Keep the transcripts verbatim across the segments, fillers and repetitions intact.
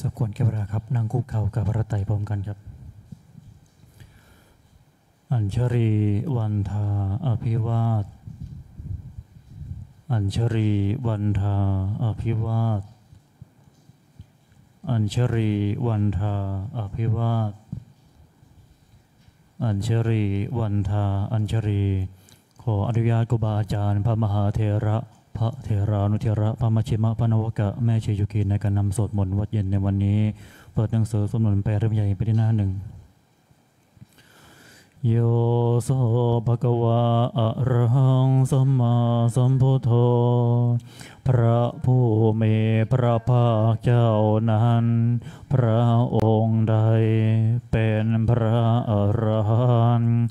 สกวนแก้วราครับนางคุกเข่ากับพระไตรพร้อมกันครับอัญชลีวันทาอภิวาทอัญชลีวันทาอภิวาทอัญชลีวันทาอภิวาทอัญชลีวันทาอัญชลีขออนุญาตครูบาอาจารย์พระมหาเถระพระเถรานุเถระพระมัชฌิมพระนวกะแม่ชียุกิในการนำสวดมนต์วัดเย็นในวันนี้เปิดหนังสือสวดมนต์แปลเล่มใหญ่ไปที่หน้าหนึ่งโยโสภะคะวะอะระหังสัมมาสัมพุทโธพระผู้มีพระภาคเจ้านั้นพระองค์ใดเป็นพระอรหันต์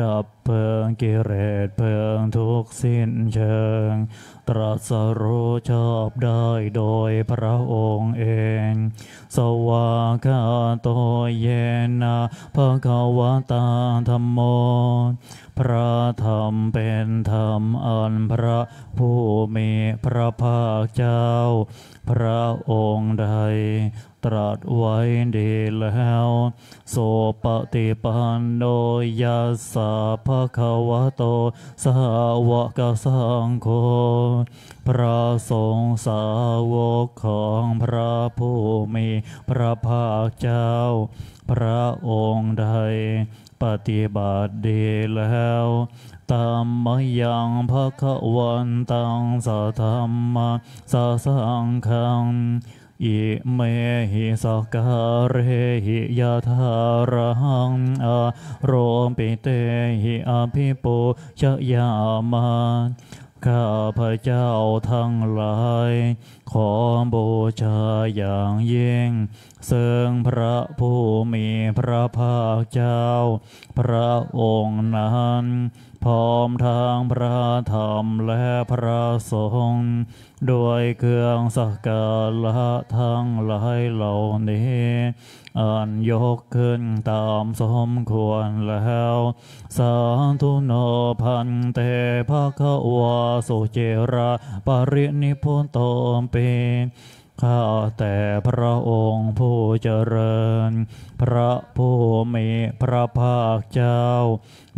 ดับเพลิงกิเลสเพลิงทุกข์สิ้นเชิงตรัสรู้ชอบได้โดยพระองค์เองสวากาโตเยนะภควตาธัมโมพระธรรมเป็นธรรมอันพระผู้มีพระภาคเจ้าพระองค์ใดตรัสไว้ดีแล้วโสปฏิปันโนยัสสะภะคะวะโตสาวกสังโฆพระสงฆ์สาวกของพระผู้มีพระภาคเจ้าพระองค์ใดปฏิบัติดีแล้วตามมายังภควตังสธัมมังสสังฆังอิเมหิสการะหิยะทาระหังอะโรปิเตหิอภิปุชยามาข้าพระเจ้าทั้งหลายขอบูชาอย่างยิ่งซึ่งพระผู้มีพระภาคเจ้าพระองค์นั้นพร้อมทางพระธรรมและพระสงฆ์ด้วยเครื่องสักการะทั้งหลายเหล่านี้อันยกขึ้นตามสมควรแล้วสาธุโนพันเตภควาสุเจระปรินิพพุนโตปิข้าแต่พระองค์ผู้เจริญพระผู้มีพระภาคเจ้า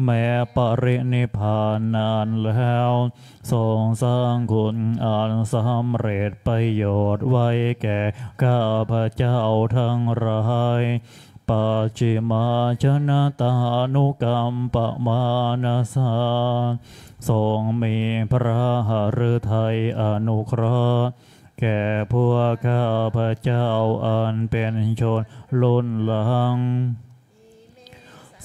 แม้ปรินิพพานนานแล้วทรงสร้างคุณอันสำเร็จประโยชน์ไว้แก่ข้าพเจ้าทั้งหลายปัจฉิมาชนะตานุกัมปมานาสาทรงมีพระหฤทัยอนุเคราะห์แก่พวกข้าพเจ้าอันเป็นชนล้นหลัง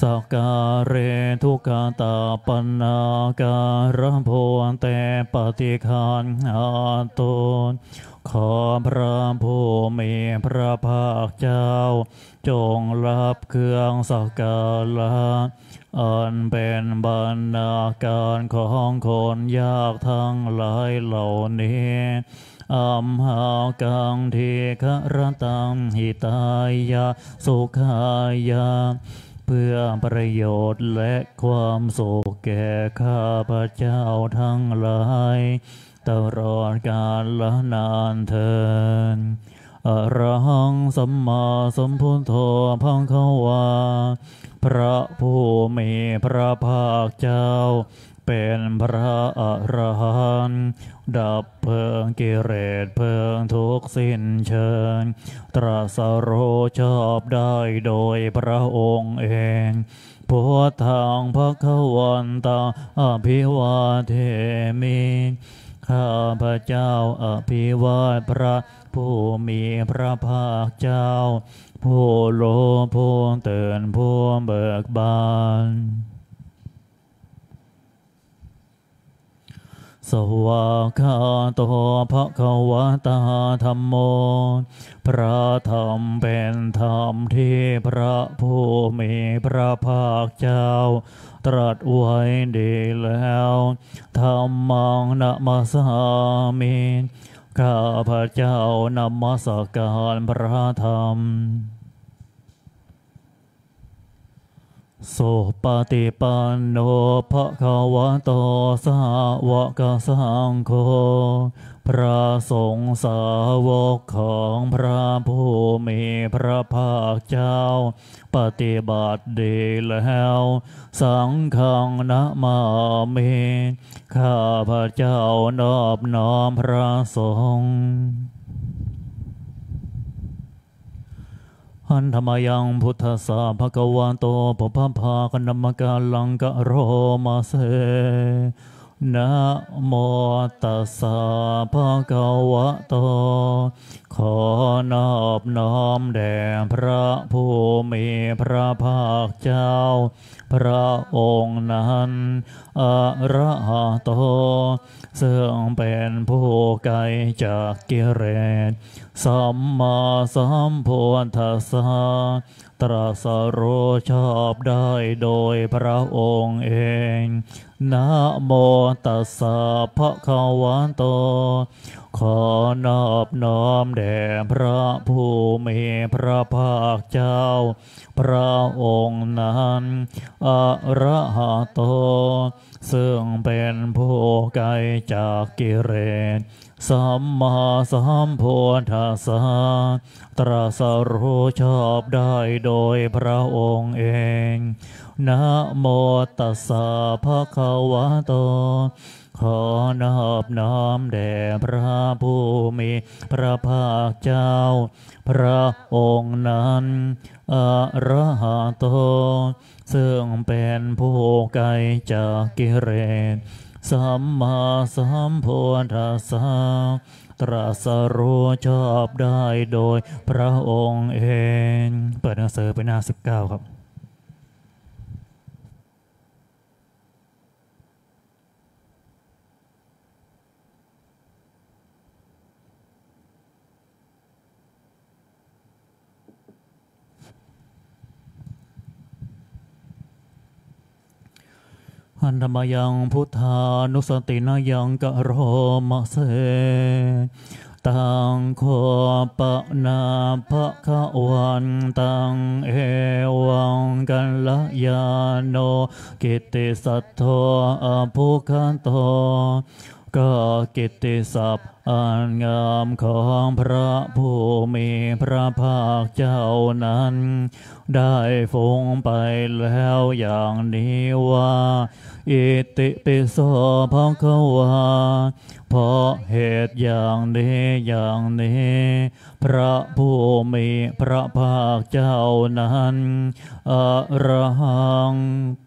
สักการะทุกขตาปัญญาการะโพแต่ปฏิฆันหาตนขอพระผู้มีพระภาคเจ้าจงรับเครื่องสักการะอันเป็นบรรณาการของคนยากทั้งหลายเหล่านี้อัมหากังเทฆรตังหิตายะสุขายะเพื่อประโยชน์และความสุขแก่ข้าพเจ้าทั้งหลายตลอดกาลนานเทินอะระหังสัมมาสัมพุทโธภังคะวาพระผู้มีพระภาคเจ้าเป็นพระอรหันต์ดับเพลิงกิเลสเพลิงทุกข์สิ้นเชิงตรัสรู้ชอบได้โดยพระองค์เองพุทธังภควตังอภิวาเทมิข้าพระเจ้าอภิวาทพระผู้มีพระภาคเจ้าผู้รู้ผู้ตื่นผู้เบิกบานสวากาโตภควตาธัมโมพระธรรมเป็นธรรมที่พระผู้มีพระภาคเจ้าตรัสไว้ดีแล้วธัมมังนะมัสสามิข้าพระเจ้านมัสการพระธรรม โสปฏิปันโนภควโตสาวกสังโฆพระสงฆ์สาวกของพระผู้มีพระภาคเจ้าปฏิบัติดีแล้วสังฆังนะมามิข้าพระเจ้านอบน้อมพระสงฆ์อันธรรมยังพุทธสาภกวาโตปภพาคณมกาลังกะโรมาเสนะโมตัสสะภกวะโตขอนอบน้อมแด่พระผู้มีพระภาคเจ้าพระองค์นั้นอะระหะโตซึ่งเป็นผู้ไกลจากกิเลสสัมมาสัมพุทธัสสะตรัสรู้ชอบได้โดยพระองค์เองนะโมตัสสะภะคะวะโตขอนอบน้อมแด่พระผู้มีพระภาคเจ้าพระองค์นั้นอะระหะโตซึ่งเป็นผู้ไกลจากกิเลสสัมมาสัมพุทธัสสะตรัสรู้ชอบได้โดยพระองค์เองนะโมตัสสะภะคะวะโตขอนอบน้อมแด่พระผู้มีพระภาคเจ้าพระองค์นั้นอะระหะโตซึ่งเป็นผู้ไกลจากกิเลสสัมมาสัมพุทธัสสะตรัสรู้ชอบได้โดยพระองค์เองเปิดหนังสือไปหน้าสิบเก้าครับอันธรรมยังพุทธานุสตินายังกะโรมะเสตังโคปะนาภะคะวันตังเอวังกัลลยาโนกิตติสัทโธอภุคันโตก็กิตติศัพท์อันงามของพระผู้มีพระภาคเจ้านั้นได้ฟุ้งไปแล้วอย่างนี้ว่าอิติปิโสภควาเพราะเหตุอย่างนี้อย่างนี้พระผู้มีพระภาคเจ้านั้นอะระหัง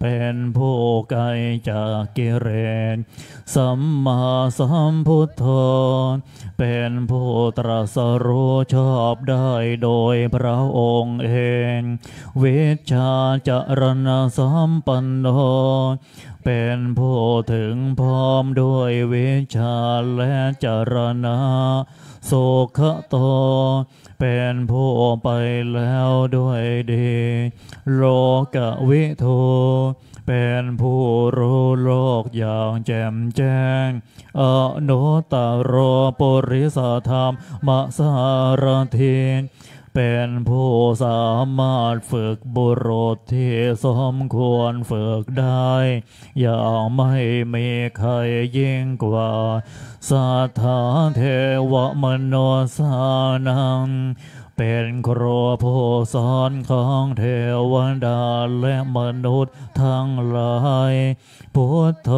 เป็นผู้ไกลจากกิเลสสัมมาสัมพุทโธเป็นผู้ตรัสรู้ชอบได้โดยพระองค์เองวิชชาจรณสัมปันโนเป็นผู้ถึงพร้อมด้วยวิชชาและจรณะสุขโตเป็นผู้ไปแล้วด้วยดีโลกวิทูเป็นผู้รู้โลกอย่างแจ่มแจ้งอนุตตโรปุริสธรรมสารถิเป็นผู้สามารถฝึกบุรุษที่สมควรฝึกได้อย่างไม่มีใครยิ่งกว่าสัทธาเทวมโนสานังเป็นครูผู้สอนของเทวดาและมนุษย์ทั้งหลายพุทโธ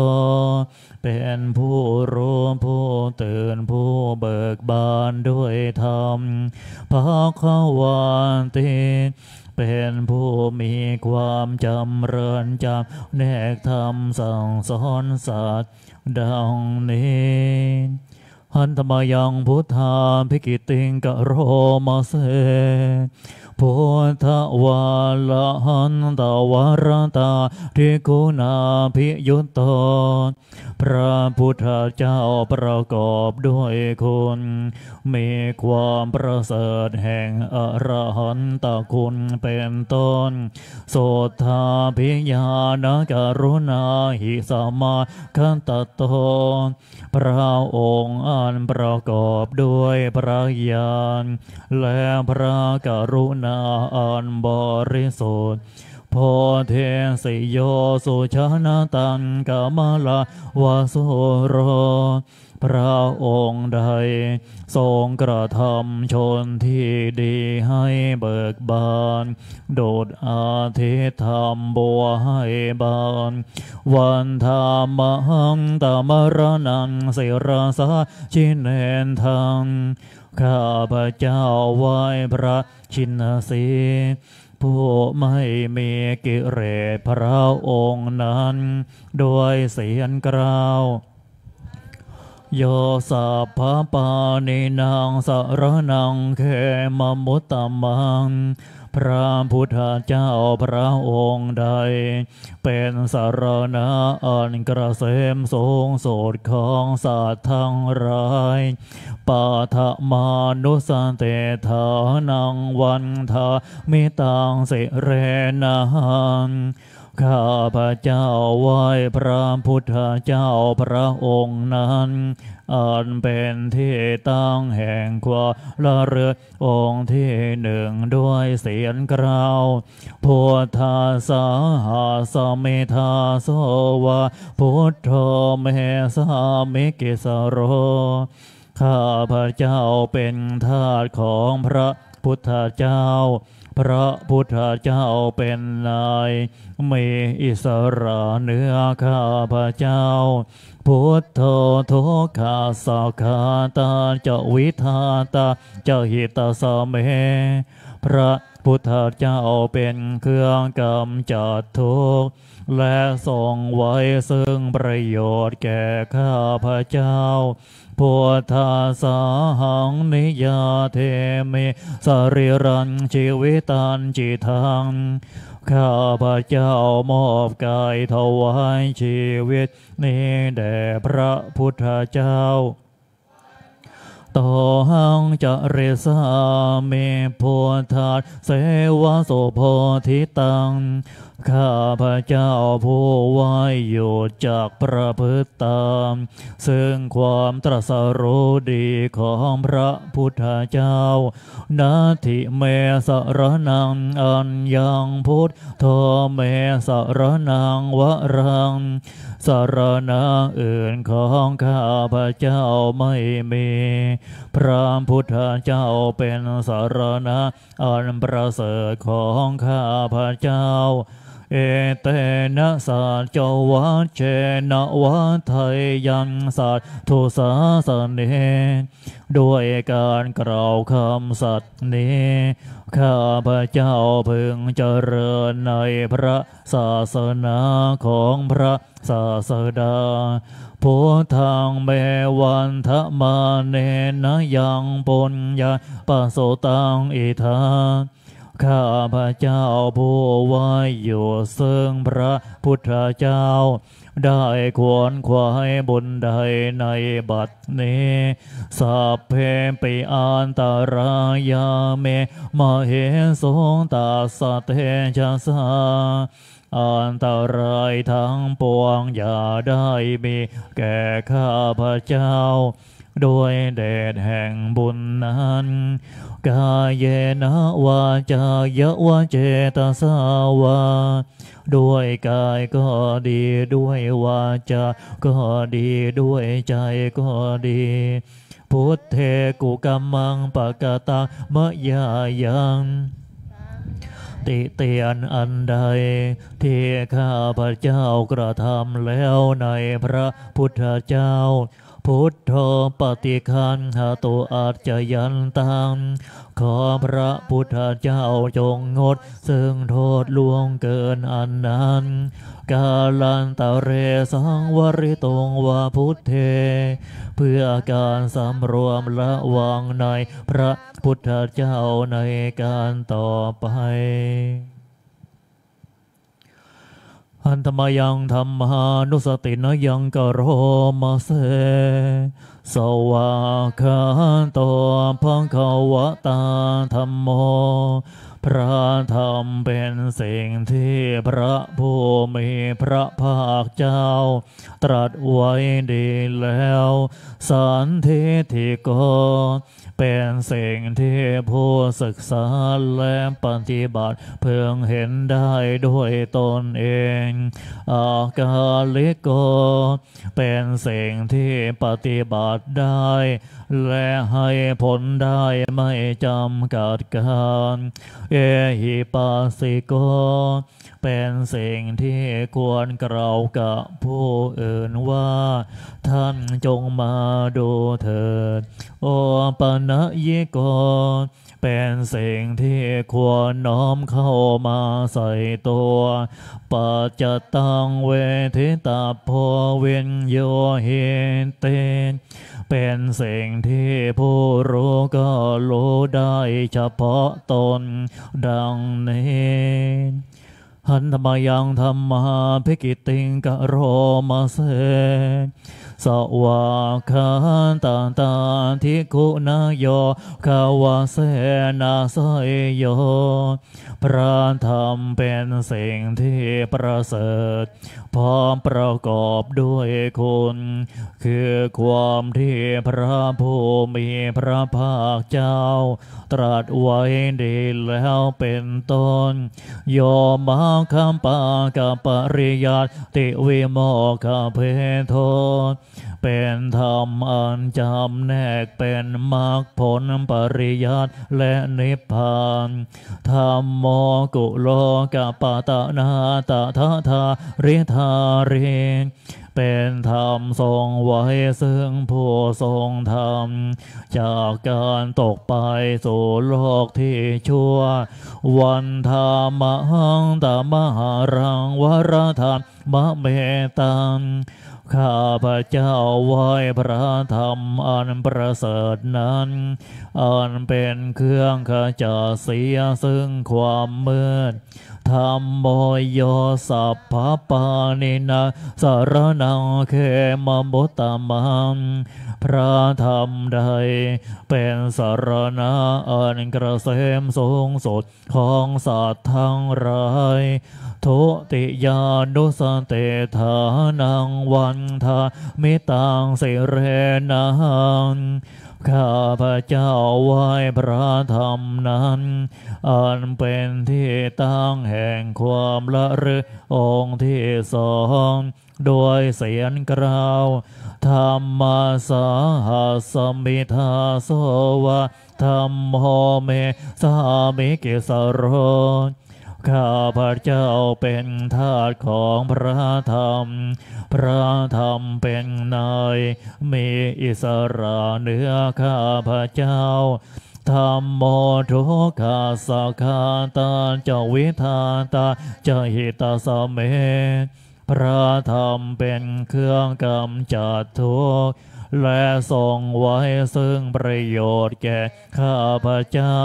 เป็นผู้รู้ผู้ตื่นผู้เบิกบานด้วยธรรมภควติเป็นผู้มีความจำเริญจำแนกธรรมสั่งสอนสัตว์ดังนี้อันธรรมยังพุทธาภิกิติงกะโรมะเสพุทธวาละหันตวรตาทิกุณาภิยุตโตพระพุทธเจ้าประกอบด้วยคุณมีความประเสริฐแห่งอรหันตคุณเป็นต้นโสธาภิญาณกรุณาหิสัมมาคันตโตพระองค์อันประกอบด้วยพระญาณและพระกรุณาอันบริสุทธิ์ โพเทสิโยสุชนะตันกามลาวาโสโรพระองค์ใดทรงกระทำชนที่ดีให้เบิกบานโดดอาทิตย์ทำบัวให้บานวันธรรมังตมรนังสิรสาชิเนนทังข้าพระเจ้าไหว้พระชินสีผู้ไม่มีกิเลสพระองค์นั้นด้วยเสียงกล่าวโยสัพพปานินางสรนังเขมมุตตมังพระพุทธเจ้าพระองค์ใดเป็นสรณะอันเกษมสูงสุดของสัตว์ทั้งหลายปาฐมานุสติฐานังวันทามิตังสิเรนังข้าพระเจ้าไหว้พระพุทธเจ้าพระองค์นั้นอันเป็นที่ตั้งแห่งความละเรือองค์ที่หนึ่งด้วยเสียงกล่าวพุทธาสาหาสมิทาโสวะพุทโธเมสามิกิสโรข้าพระเจ้าเป็นทาสของพระพุทธเจ้าพระพุทธเจ้าเป็นนายมีอิสระเหนือข้าพระเจ้าพุทโธทุกขาสักขาตาจะวิทาตาจะหิตาสเมพระพุทธเจ้าเป็นเครื่องกำจัดทุกข์และทรงไว้ซึ่งประโยชน์แก่ข้าพระเจ้าพุทธาสาหังนิยาเทมิสริรันชีวิตันจิทังข้าพระเจ้ามอบกายถวายชีวิตนี้แด่พระพุทธเจ้าต่อหังจริสาเมพุทธาเสวะโสโพธิตังข้าพระเจ้าผู้ไหวอยู่จากประพฤติตามซึ่งความตรัสรู้ดีของพระพุทธเจ้านาทิเมสรนังอันยังพุทโธเมสรนังวรังสรณะอื่นของข้าพระเจ้าไม่มีพระพุทธเจ้าเป็นสรณะอันประเสริฐของข้าพระเจ้าเอเตนะสัจจวัชเชนะวัฏยยังสัตถุสาสเนด้วยการกล่าวคำสัตย์นี้ข้าพระเจ้าพึงเจริญในพระศาสนาของพระศาสดาพุทธังเมวันทะมาเนนะยังปุญญาปโสตังอิทาข้าพระเจ้าผู้ไหวอยู่ซึ่งพระพุทธเจ้าได้ขวนขวายบุญใดในบัดนี้สัพเพปิอันตรายาเมมเหสงตาสเตชะสาอันตรายทั้งปวงอย่าได้มีแก่ข้าพระเจ้าด้วยเดชแห่งบุญนั้นกายเยนะวาจายวเจตสาวาด้วยกายก็ดีด้วยวาจาก็ดีด้วยใจก็ดีพุทเทกุกัมมังปะกะตังมะยายังติเตียนอันใดที่ข้าพระเจ้ากระทำแล้วในพระพุทธเจ้าพุทโธปฏิคันหาตุอาจยันตังขอพระพุทธเจ้าจงงดซึ่งโทษล่วงเกินอันนั้นกาลันตะเรสังวริตงวาพุทเทเพื่อการสำรวมละวางในพระพุทธเจ้าในการต่อไปอันธรรมยังธรรมานุสตินะยังกโรมาเสสวาคาโตภังขวตาธรรมโม พระธรรมเป็นสิ่งที่พระผู้มีพระภาคเจ้าตรัสไว้ดีแล้วสันทิฏฐิโกเป็นสิ่งที่ผู้ศึกษาและปฏิบัติเพิ่งเห็นได้ด้วยตนเองอากาลิโกเป็นสิ่งที่ปฏิบัติได้และให้ผลได้ไม่จำกัดการเอหิปัสสิโกเป็นสิ่งที่ควรกล่าวกับผู้อื่นว่าท่านจงมาดูเถิดโอปนยิโกเป็นสิ่งที่ควรน้อมเข้ามาใส่ตัวปัจจตังเวทิตาโพวิญโยหิเตเป็นสิ่งที่ผู้รู้ก็รู้ได้เฉพาะตนดังนี้หันธรรมยังธรรมาภิกิติงกะโรมาเสสวาคันตาตาทิคุณโยคาวาเสนาสยโยพระธรรมเป็นสิ่งที่ประเสริฐพร้อมประกอบด้วยคุณคือความที่พระผู้มีพระภาคเจ้าตรัสไว้ดีแล้วเป็นต้นโยมะคัมปะกะปริยัติวิโมกขเพโทเป็นธรรมอันจำแนกเป็นมรรคผลปริยัติและนิพพานธรรมโมกุโลกะปะตะนาตะทะทาริธาริเป็นธรรมทรงไว้ซึ่งผู้ทรงธรรมจากการตกไปสู่โลกที่ชั่ววันธรรมหังตมหารังวรธรรมเมตังข้าพเจ้าไหว้พระธรรมอันประเสริฐนั้นอันเป็นเครื่องขจัดเสียซึ่งความมืดธรรมโมโยสัพพปานินาสารนังเขมมุตตมังพระธรรมใดเป็นสารณะอันเกษมสูงสุดของสัตว์ทั้งหลายทุติยานุสติฐานังวันทามิตังสิเรนังข้าพเจ้าไหว้พระธรรมนั้นอันเป็นที่ตั้งแห่งความละลึกองค์ที่สองด้วยเสียงกล่าวธรรมสาหาสมิทาโสวะธรรมโหเมสามิกิสโรข้าพเจ้าเป็นทาสของพระธรรมพระธรรมเป็นนายมีอิสระเหนือข้าพเจ้าธรรมโมทุกขาสักขาตาเจวิธาตาเจหิตาสเมพระธรรมเป็นเครื่องกำจัดทุกข์และทรงไว้ซึ่งประโยชน์แก่ข้าพเจ้า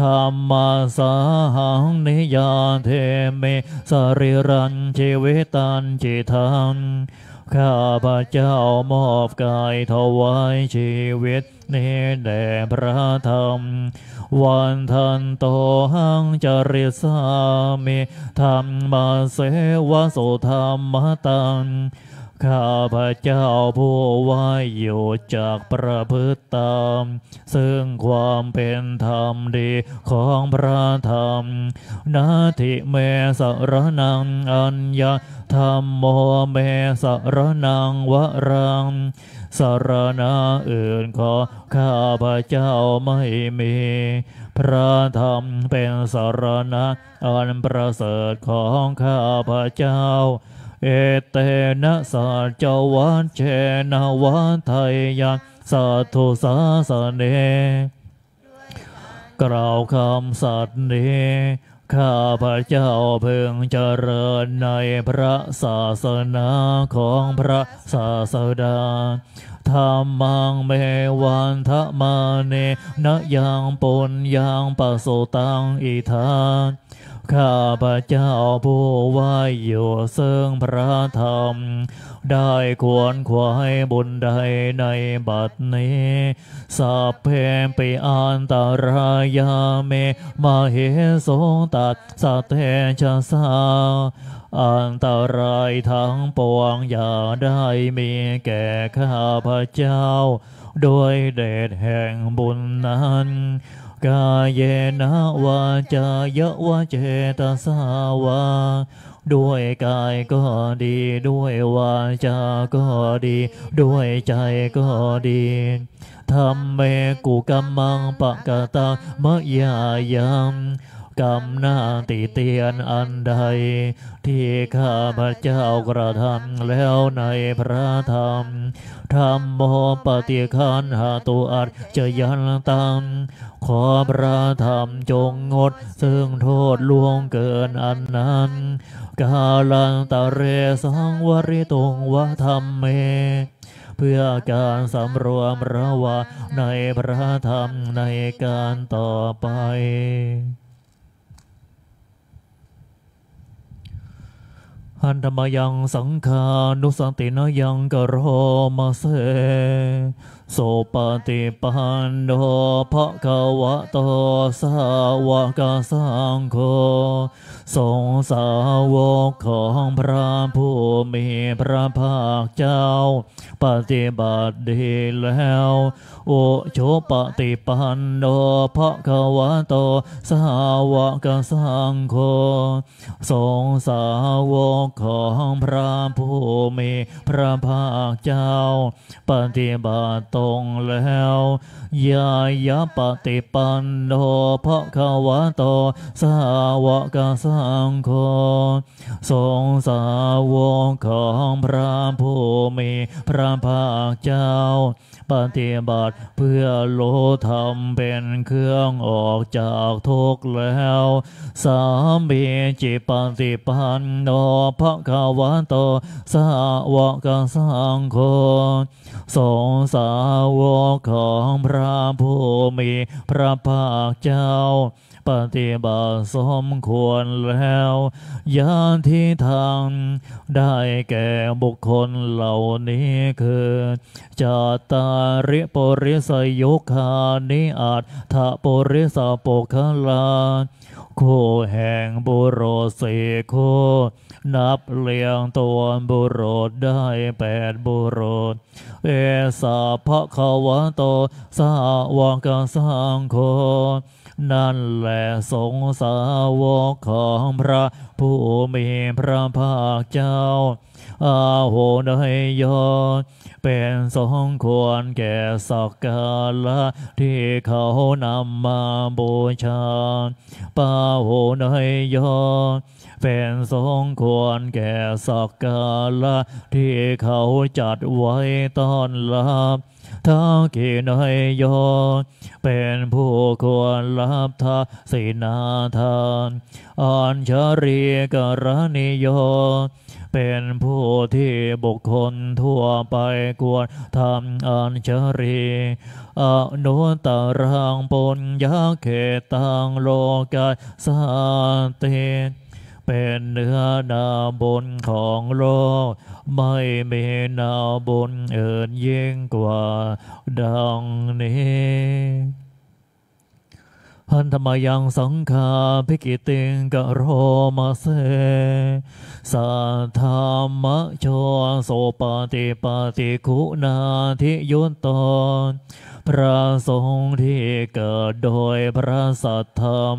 ธรรมสาหังนิยาเทเมสริรันชีวิตันจิทังข้าพเจ้ามอบกายถวายชีวิตนี้แด่พระธรรมวันทันโตหังจริสามิธรรมเสวะสุธรรมตังข้าพเจ้าผู้ไหวอยู่จากประพฤติตามซึ่งความเป็นธรรมดีของพระธรรมนาทิเมสรนังอัญญาธรรมโมเมสรนังวรังสรณะอื่นขอข้าพเจ้าไม่มีพระธรรมเป็นสรณะอันประเสริฐของข้าพเจ้าเอเตนะสัจวัชเชนวัฏยานสัตถุสาสเนกล่าวคำสัตย์นี้ข้าพเจ้าเพิ่งเจริญในพระศาสนาของพระศาสดาธรรมังเมวันทะมาเนนะยังปุญญังปะสุตังอิทา ข้าพระเจ้าผู้ไหว้อยู่ซึ่งพระธรรมได้ขวนขวายบุญใดในบัดนี้สัพเพปิอันตรายาเมมาเหสงตัสสะเทชะสาอันตรายทั้งปวงอย่าได้มีแก่ข้าพระเจ้าโดยเดชแห่งบุญนั้นกายนาวาจายวเจตสาวาด้วยกายก็ดีด้วยวาจาก็ดีด้วยใจก็ดีธัมเมกุกัมมังปะกตังมะยายามกรรมหน้าติเตียนอันใดที่ข้าพระเจ้ากระทำแล้วในพระธรรมธรรมโมปฏิคันหาตุอัจจยันตังขอพระธรรมจงงดซึ่งโทษล่วงเกินอันนั้นกาลันตะเรสังวริตุงวะธัมเมเพื่อการสำรวมระวะในพระธรรมในการต่อไปหันธรรมยังสังขานุสันตินยังกโรมาเสโสปฏิปันโนภควโตสาวกสังโฆสงฆ์สาวกของพระผู้มีพระภาคเจ้าปฏิบัติดีแล้วโอโชปฏิปันโนภควโตสาวกสังโฆสงฆ์สาวกของพระผู้มีพระภาคเจ้าปฏิบัติตรงแล้วยายะปฏิปันโนภควโตสาวกสังโฆสงฆ์สาวกของพระผู้มีพระภาคเจ้าปฏิบัติเพื่อโลธรรมเป็นเครื่องออกจากทุกข์แล้วสามีจิปฏิปันโนภควโตสาวกสังโฆสงฆ์สาวกของพระผู้มีพระภาคเจ้าปฏิบัติสมควรแล้วยาที่ทางได้แก่บุคคลเหล่านี้คือจัตตาริปุริสยุคานิอัตถปุริสปุคลาคู่แห่งบุรุษสี่คู่นับเลี้ยงตัวบุรุษได้แปดบุรุษเอสาภควโตสาวกสังโฆนั่นแหละสงฆ์สาวกของพระผู้มีพระภาคเจ้าอาโหนยเป็นสงฆ์ควรแก่สักการะที่เขานำมาบูชาปาโหนยเป็นสงฆ์ควรแก่สักการะที่เขาจัดไว้ต้อนรับทักขิณโยเป็นผู้ควรรับทศีนาทานอัญชลีกรณิโยเป็นผู้ที่บุคคลทั่วไปควรทำอัญชลีอนุตตรังปุญญเขตังโลกัสสติเป็นเนื้อนาบุญของโลกไม่มีนาบุญอื่นยิ่งกว่าดังนี้หันธรรมยังสังฆาภิกิติงกโรมาเสสัทธามะโชโสปฏิปฏิคุนาทิยุตโตพระสงฆ์ที่เกิดโดยพระสัทธรรม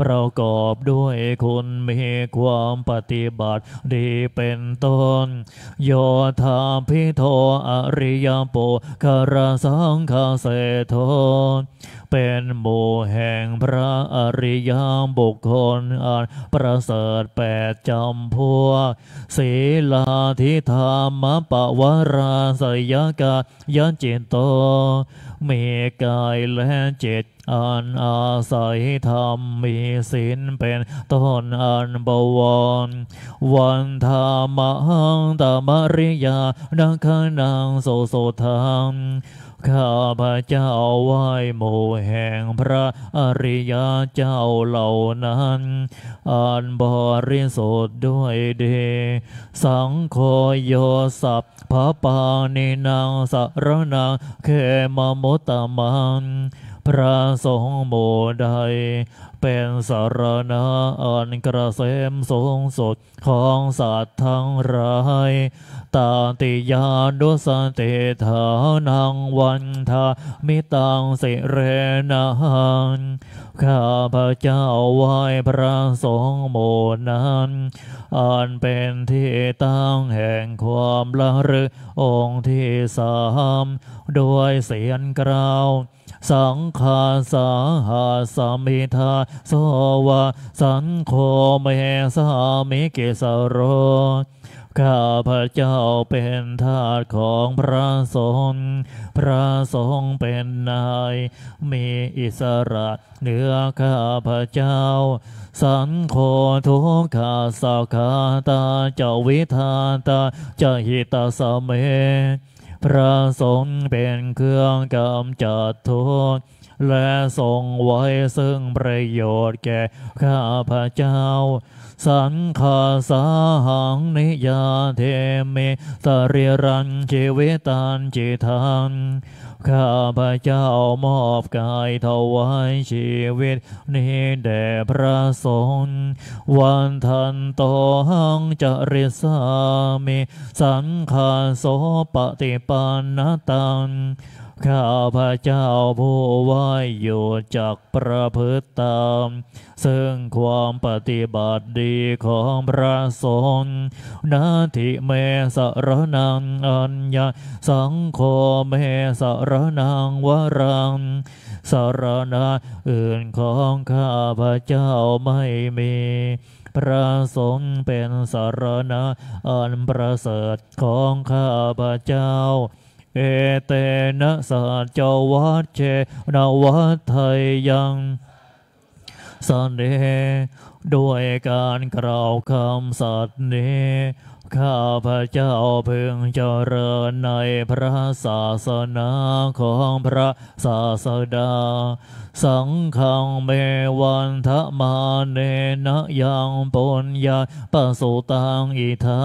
ประกอบด้วยคุณมีความปฏิบัติดีเป็นต้นโยธาภิโทอริยปุคคารสังฆเสโทเป็นหมู่แห่งพระอริยบุคคลอันประเสริฐแปดจำพวกศีลาธิธามปวราสยกายจิตโตมีกายและจิตอันอาศัยธรรมมีศีลเป็นต้นอันบวรวันธามหังตมริยานักขังโสโสธรรม ข้าพระเจ้าไหว้หมู่แห่งพระอริยเจ้าเหล่านั้นอันบริสุทธิ์ด้วยเดชสังโฆโยสัพพปานินังสรณังเขมมุตตมังพระสงฆ์หมู่ใดเป็นสรณะอันเกษมสูงสุดของสัตว์ทั้งหลายตาติยานุสติฐานังวันทามิตังสิเรนังข้าพระเจ้าไหว้พระสงฆ์หมู่นั้นอันเป็นที่ตั้งแห่งความระลึกองค์ที่สามด้วยเสียงกล่าวสังฆาสาหาสมิทาโสวะสังโฆเมสามิกิสโรข้าพระเจ้าเป็นทาสของพระสงฆ์พระสงฆ์เป็นนายมีอิสระเหนือข้าพระเจ้าสังโฆทุกขาสาขาตาเจวิธาตาเจหิตาสเมพระสงฆ์เป็นเครื่องกำจัดทุกข์และทรงไว้ซึ่งประโยชน์แก่ข้าพระเจ้าสังฆาสาหังนิยาเทเมสรีรังชีวิตันจิตังข้าพระเจ้ามอบกายถวายชีวิตนี้แด่พระสงฆ์วันทันโตหังจริสามิสังฆาโสปฏิปันนตังข้าพระเจ้าผู้ไหวอยู่จักประพฤติตามซึ่งความปฏิบัติดีของพระสงฆ์นาทิเมสรณังอัญญาสังโฆเมสรณังวรังสรณะอื่นของข้าพระเจ้าไม่มีพระสงฆ์เป็นสรณะอันประเสริฐของข้าพระเจ้าเอเตนะสัจจวัชเชนวัฏไทยังสเนด้วยการกล่าวคำสัตย์นี้ข้าพระเจ้าพึงเจริญในพระศาสนาของพระศาสดาสังฆังเมวันทมาเนนะยังปุญญาปสุตังอิทา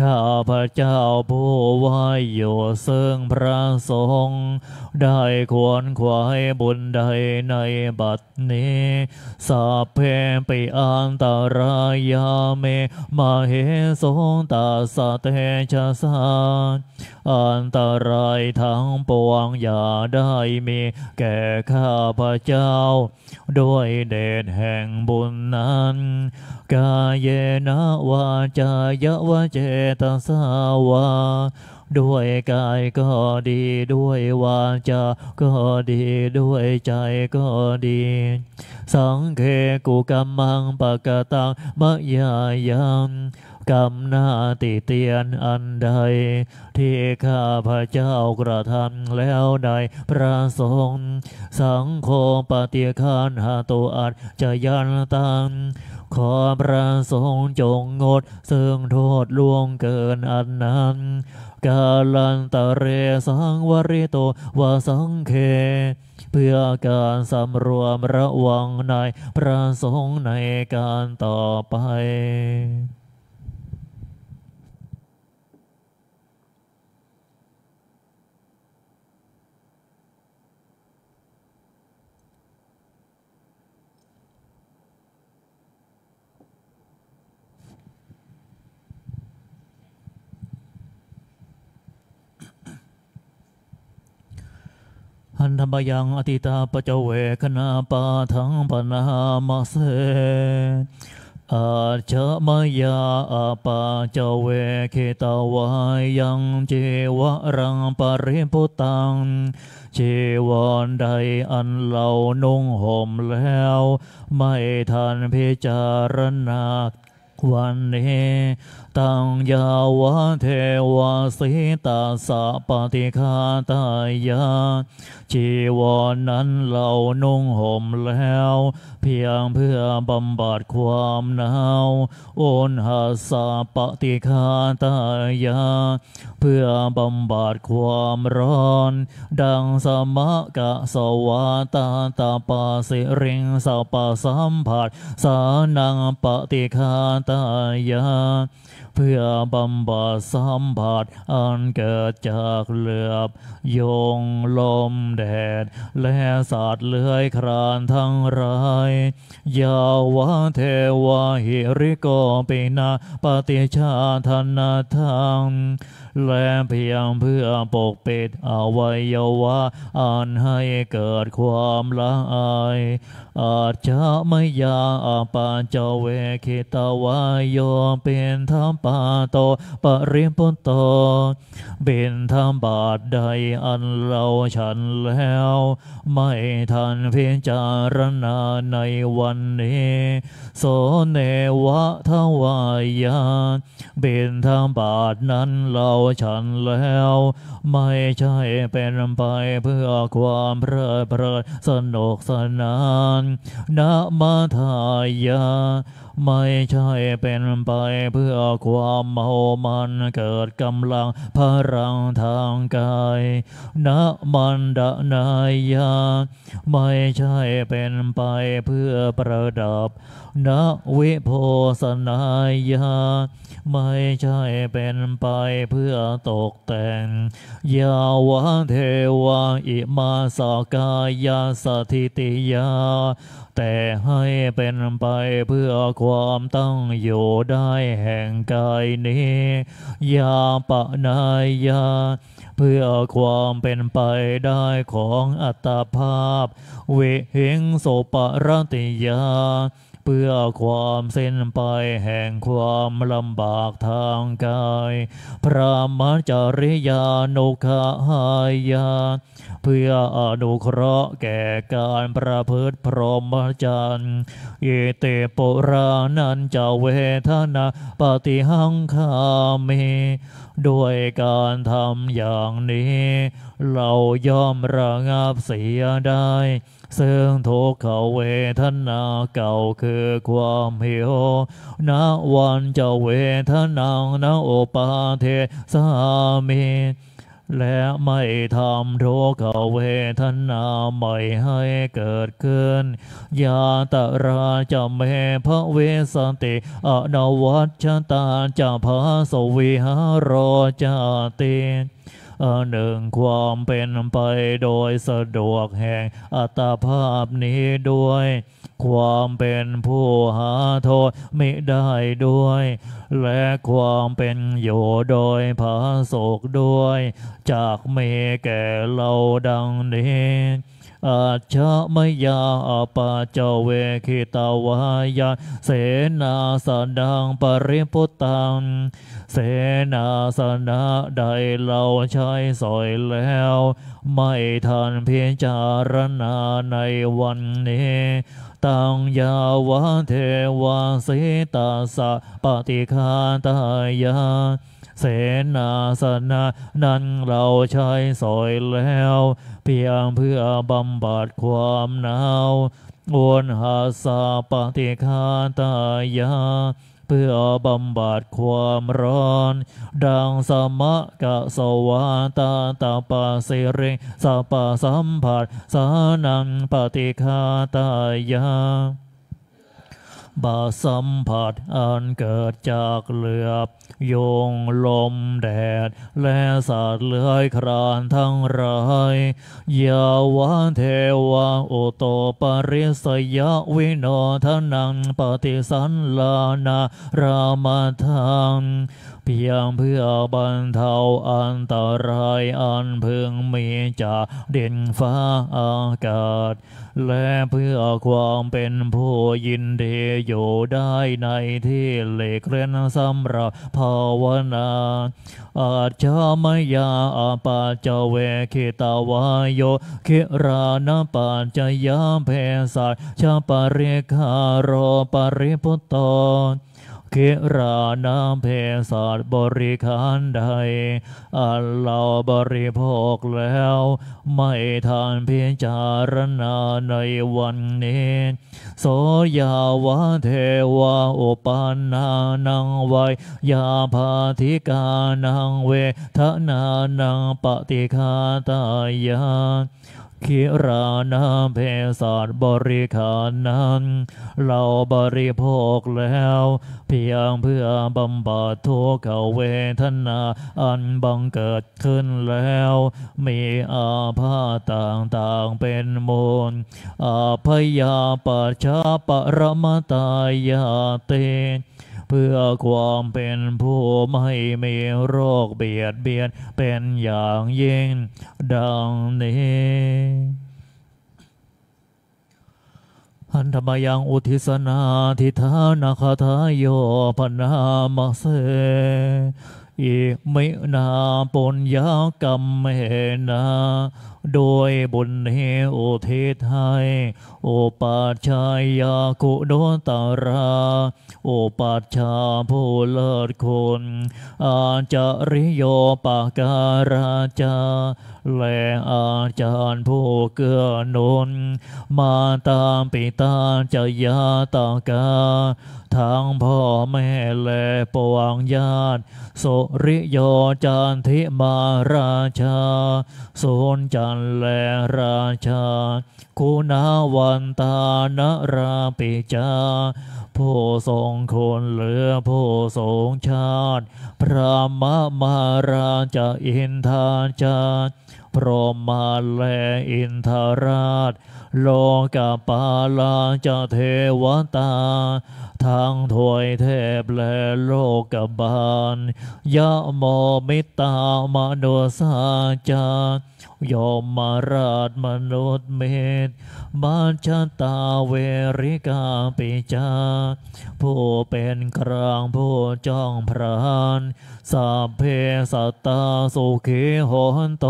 ข้าพระเจ้าผู้ไหว้อยู่ซึ่งพระสงฆ์ได้ควรขวายบุญใดในบัดนี้สัพเพปิอันตรายาเมมาเหสงตาสเตชะสาอันตรายทั้งปวงอย่าได้มีแก่ข้าพระเจ้าด้วยเดชแห่งบุญนั้นกายนะวาจายะวะเจตสาวาด้วยกายก็ดีด้วยวาจาก็ดีด้วยใจก็ดีสังเคกุกัมมังปะกตังมะยายังกรรมหน้าติเตียนอันใดที่ข้าพระเจ้ากระทำแล้วใดพระสงฆ์สังโฆปฏิคันหาตุอัจจยันตังขอพระสงฆ์จงงดซึ่งโทษล่วงเกินอันนั้นกาลันตะเรสังวริโตวาสังเคเพื่อการสำรวมระวังในพระสงฆ์ในการต่อไปอันธรรมยังอติตาปเจเวคณาปาทังปนามาเสอาชะมายาอาปาเจเวเคตาวายังเจวะรังปริพุตังเจวรใดอันเหล่านุ่งห่มแล้วไม่ทันพิจารณา วันเนตังยาวะเทวะสิตาสะปฏิฆาตายาจีวรนั้นเรานุ่งห่มแล้วเพียงเพื่อบำบัดความหนาวโอนหัสสะปฏิฆาตายาเพื่อบำบัดความร้อนดังสมะกะสวะตาตาปาสิริงสัปปะสัมผัสสานังปฏิฆาตายาเพื่อบำบัดสัมผัสอันเกิดจากเหลือบยงลมแดดและสัตว์เลื้อยคลานทั้งหลายยาวะเทวะหิริโกปินาปฏิชาทนาทังและเพียงเพื่อปกปิดอวัยวะอันให้เกิดความละอายอาจจะไม่ยาอาปาจเวคิตวายโยเป็นทัมปาโตปริปุนโตเป็นทัมบาทใดอันเราฉันแล้วไม่ทันพิจารณาในวันนี้โสเนวะทวายาเป็นทัมบาทนั้นเราฉันแล้วไม่ใช่เป็นไปเพื่อความเพลิดเพลินสนุกสนานนะมาทายาไม่ใช่เป็นไปเพื่อความเมามันเกิดกำลังพลังทางกายนะมันดนายาไม่ใช่เป็นไปเพื่อประดับนะวิโพสนายาไม่ใช่เป็นไปเพื่อตกแต่งยาวะเทวะอิมาสกายาสถิติยาแต่ให้เป็นไปเพื่อความตั้งอยู่ได้แห่งกายนี้ยาปนายาเพื่อความเป็นไปได้ของอัตภาพวิหิงโสปรติยาเพื่อความสิ้นไปแห่งความลำบากทางกายพระมัจจริยานุคหายาเพื่ออนุเคราะห์แก่การประพฤติพรหมจรรย์อิติปุรานันจะเวทนาปฏิหังคามิด้วยการทำอย่างนี้เราย่อมระงับเสียได้ซึ่งทุกขเวทนาเก่าคือความหิวนะวันจะเวทนานะโอปาเทสามิและไม่ทำทุกขเวทนาไม่ให้เกิดขึ้นยาตราจะเมพระเวสันติอนวัชตาจะพาสวิหารจติหนึ่งความเป็นไปโดยสะดวกแห่งอัตภาพนี้ด้วยความเป็นผู้หาโทษมิได้ด้วยและความเป็นอยู่โดยผาสุกด้วยจากเมแก่เราดังนี้อาชะมยาอปาจเวคิตาวายาเสนาสนังปริพุตังเสนาสนะใดเราใช้สอยแล้วไม่ทันพิจารณาในวันนี้ตังยาวะเทวะสิตาสะปฏิฆาตายาเสนาสนะนั้นเราใช้สอยแล้วเพียงเพื่อบำบัดความหนาวโอนหัสสะปฏิฆาตายาเพื่อบำบัดความร้อนดังสมะกะสวะตาตาปาสิริงสัปปะสัมผัสสานังปฏิฆาตายาบาสัมผัสอันเกิดจากเหลือบยงลมแดดและสัตว์เลื้อยคลานทั้งหลายยาวะเทวะอุตโตปริสยวิโนทนังปฏิสันลานารามาทังเพียงเพื่อบรรเทาอันตรายอันพึงมีจากดินฟ้าอากาศและเพื่อความเป็นผู้ยินดีอยู่ได้ในที่หลีกเล่นสำหรับภาวนาอาชามยาอาปาจเวคิตาวายโยคิรานาปาจยาเพสัชปริคารโรปริพุตโต คิราน้ำเพศาสบริขารใดอันเราบริโภคแล้วไม่ทานพิจารณาในวันนี้โสยาวะเทวะอุปานานังไวยาภาธิกานังเวทนานังปฏิฆาตายาคิราน้ำเพศาสบริขารนั้นเราบริโภคแล้วเพียงเพื่อบำบัดทุกขเวทนาอันบังเกิดขึ้นแล้วมีอาพาธต่างๆเป็นมูลอาพยาปัจฉาปรมตายาเตเพื่อความเป็นผู้ไม่มีโรคเบียดเบียนเป็นอย่างยิ่งดังนี้หันธรรมยังอุทิศนาทิธานาคาทายโยพนามาเสอิมินาปุญญากรรมเมนาโดยบุญเหอุทิศให้โอปัจชายาคุโดตาราโอปัจชาผู้เลิศคุณอาจาริโยปาการาจาและอาจารย์ผู้เกื้อหนุนมาตาปิตาจยาตากาทั้งพ่อแม่และปวงญาติสุริโยจันทิมาราชาโสนจันและราชาคุณาวันตานราปิจาผู้ทรงคนเหลือผู้ทรงชาติพระมมาราชาอินทาชาพรหมาและอินทราชโลกปาลาจเทวตาทั้งถวยเทพและโลกบาลยะโมมิตามนุสาจายมราชมนุษย์เมตบัญชตาเวริกาปิจาผู้เป็นกลางผู้จ้องพรานสัพเพสัตตาสุขิโหนโต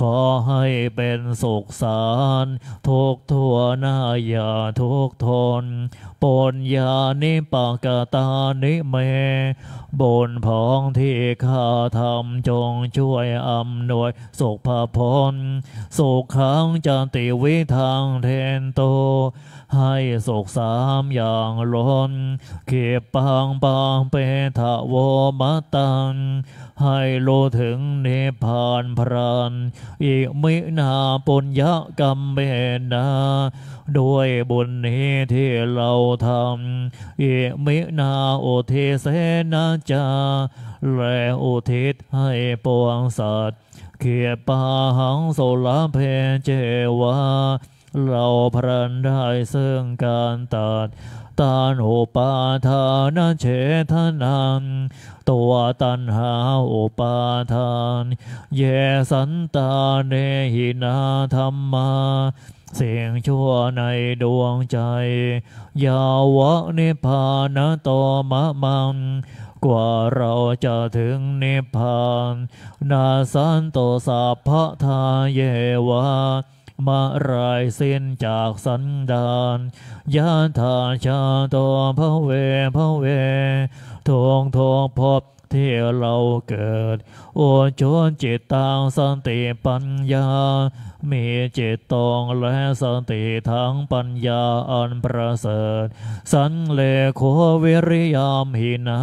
ขอให้เป็นสุขสารทุกทั่วหน้าอย่าทุกทนปนญาณิปากตานิเมบนพ้องที่ข้าทำจงช่วยอำนวยสุขภาพนสุขขังจันติวิทางเทนโตให้สุขสามอย่างล้นเก็บปังปังเปทะโวมตังให้โลถึงนิพพานพรันอิมินาปุญญากรรมเมนาด้วยบุญนี้ที่เราทำอิมินาอุทิเสนาจาและอุทิศให้ปวงสัตว์เขียปาหังโสลเพเจวาเราพรันได้ซึ่งการตัดตาโนปาทานเฉทนังตัวตัณหาอุปาทานเยสันตาเนหินาธรรมาเสียงชั่วในดวงใจยาวะนิพพานโตมะมังกว่าเราจะถึงนิพพานนาสันโตสัพพทาเยวามารายสิ้นจากสันดานยะถาชาโตภเวภเวทองทองพบที่เราเกิดโอชนจิตตังสันติปัญญามีจิตตองและสันติทั้งปัญญาอันประเสริฐสันเลโควิริยามหินา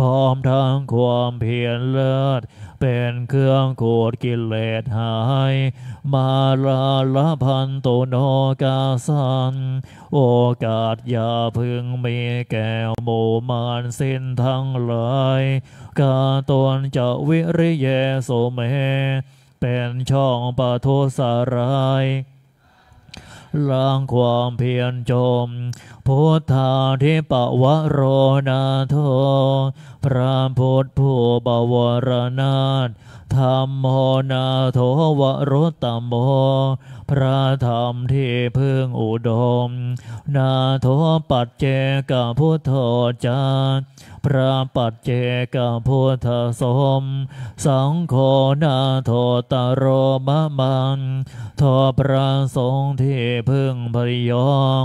พร้อมทางความเพียรเลิศเป็นเครื่องขูดกิเลสหายมาลาลพันตุโนกาสันโอกาสอย่าพึงมีแก่หมู่มารสิ้นทั้งหลายกาตนจะวิริเยโสเมเป็นช่องปทุสลายล้างความเพียรจมพุทธาทิปวโรนาโทพระพุทธผู้บวรนาถธรรมโมนาโทวรุตตโมพระธรรมที่พึ่งอุดมนาโทปัจเจกพุทโธจารพระปัจเจกพุทธสมสังโฆนาโทตโรมะมังทอพระสงฆ์ที่พึ่งพยอง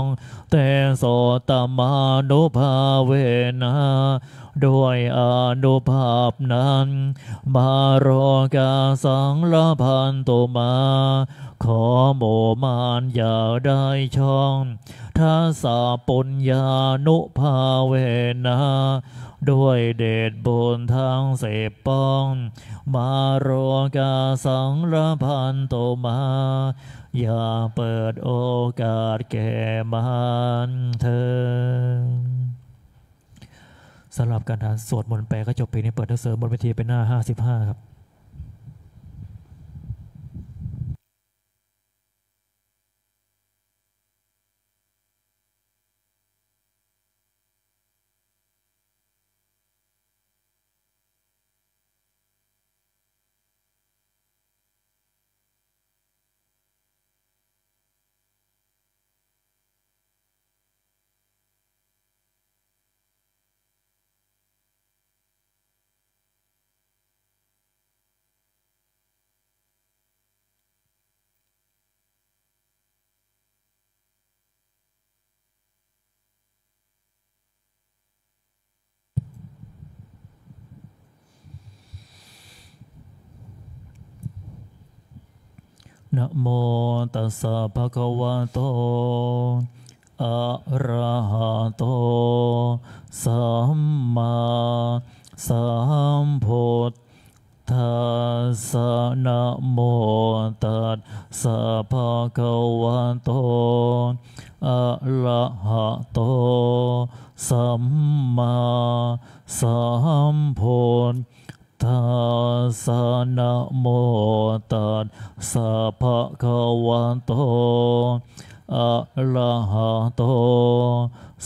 เตโสตัมมานุภาเวนะด้วยอนุภาพนั้นมาโรกาสังลพันตุมาขอโมมานอย่าได้ช่องทัสสะปุญญานุภาเวนะด้วยเดชบุญทางเสพป้องมาโรกาสังลพันตุมาอย่าเปิดโอกาสแก่มันเถิดสำหรับการทานสวดมนต์แปลก็จบเพลงนี้เปิดทักเสริมบนเวทีเป็นหน้าห้าสิบห้าครับนะโมตัสสะภะคะวะโตอะระหะโตสัมมาสัมพุทธัสสะนะโมตัสสะภะคะวะโตอะระหะโตสัมมาสัมพุททัสสะนะโมตัสสะภะคะวะโตอะระหะโต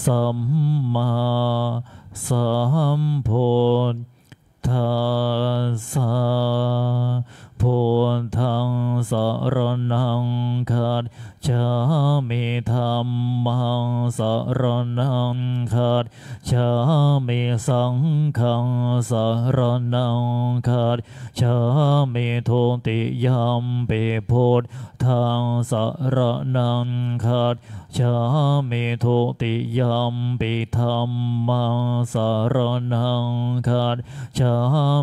สัมมาสัมพุทธัสสะพุทธังสรณังคัจฉามิธัมมังสรณังคัจฉามิสังฆังสรณังคัจฉามิทุติยัมปิพุทธังสรณังคัจฉามิทุติยัมปิธัมมังสรณังคัจฉา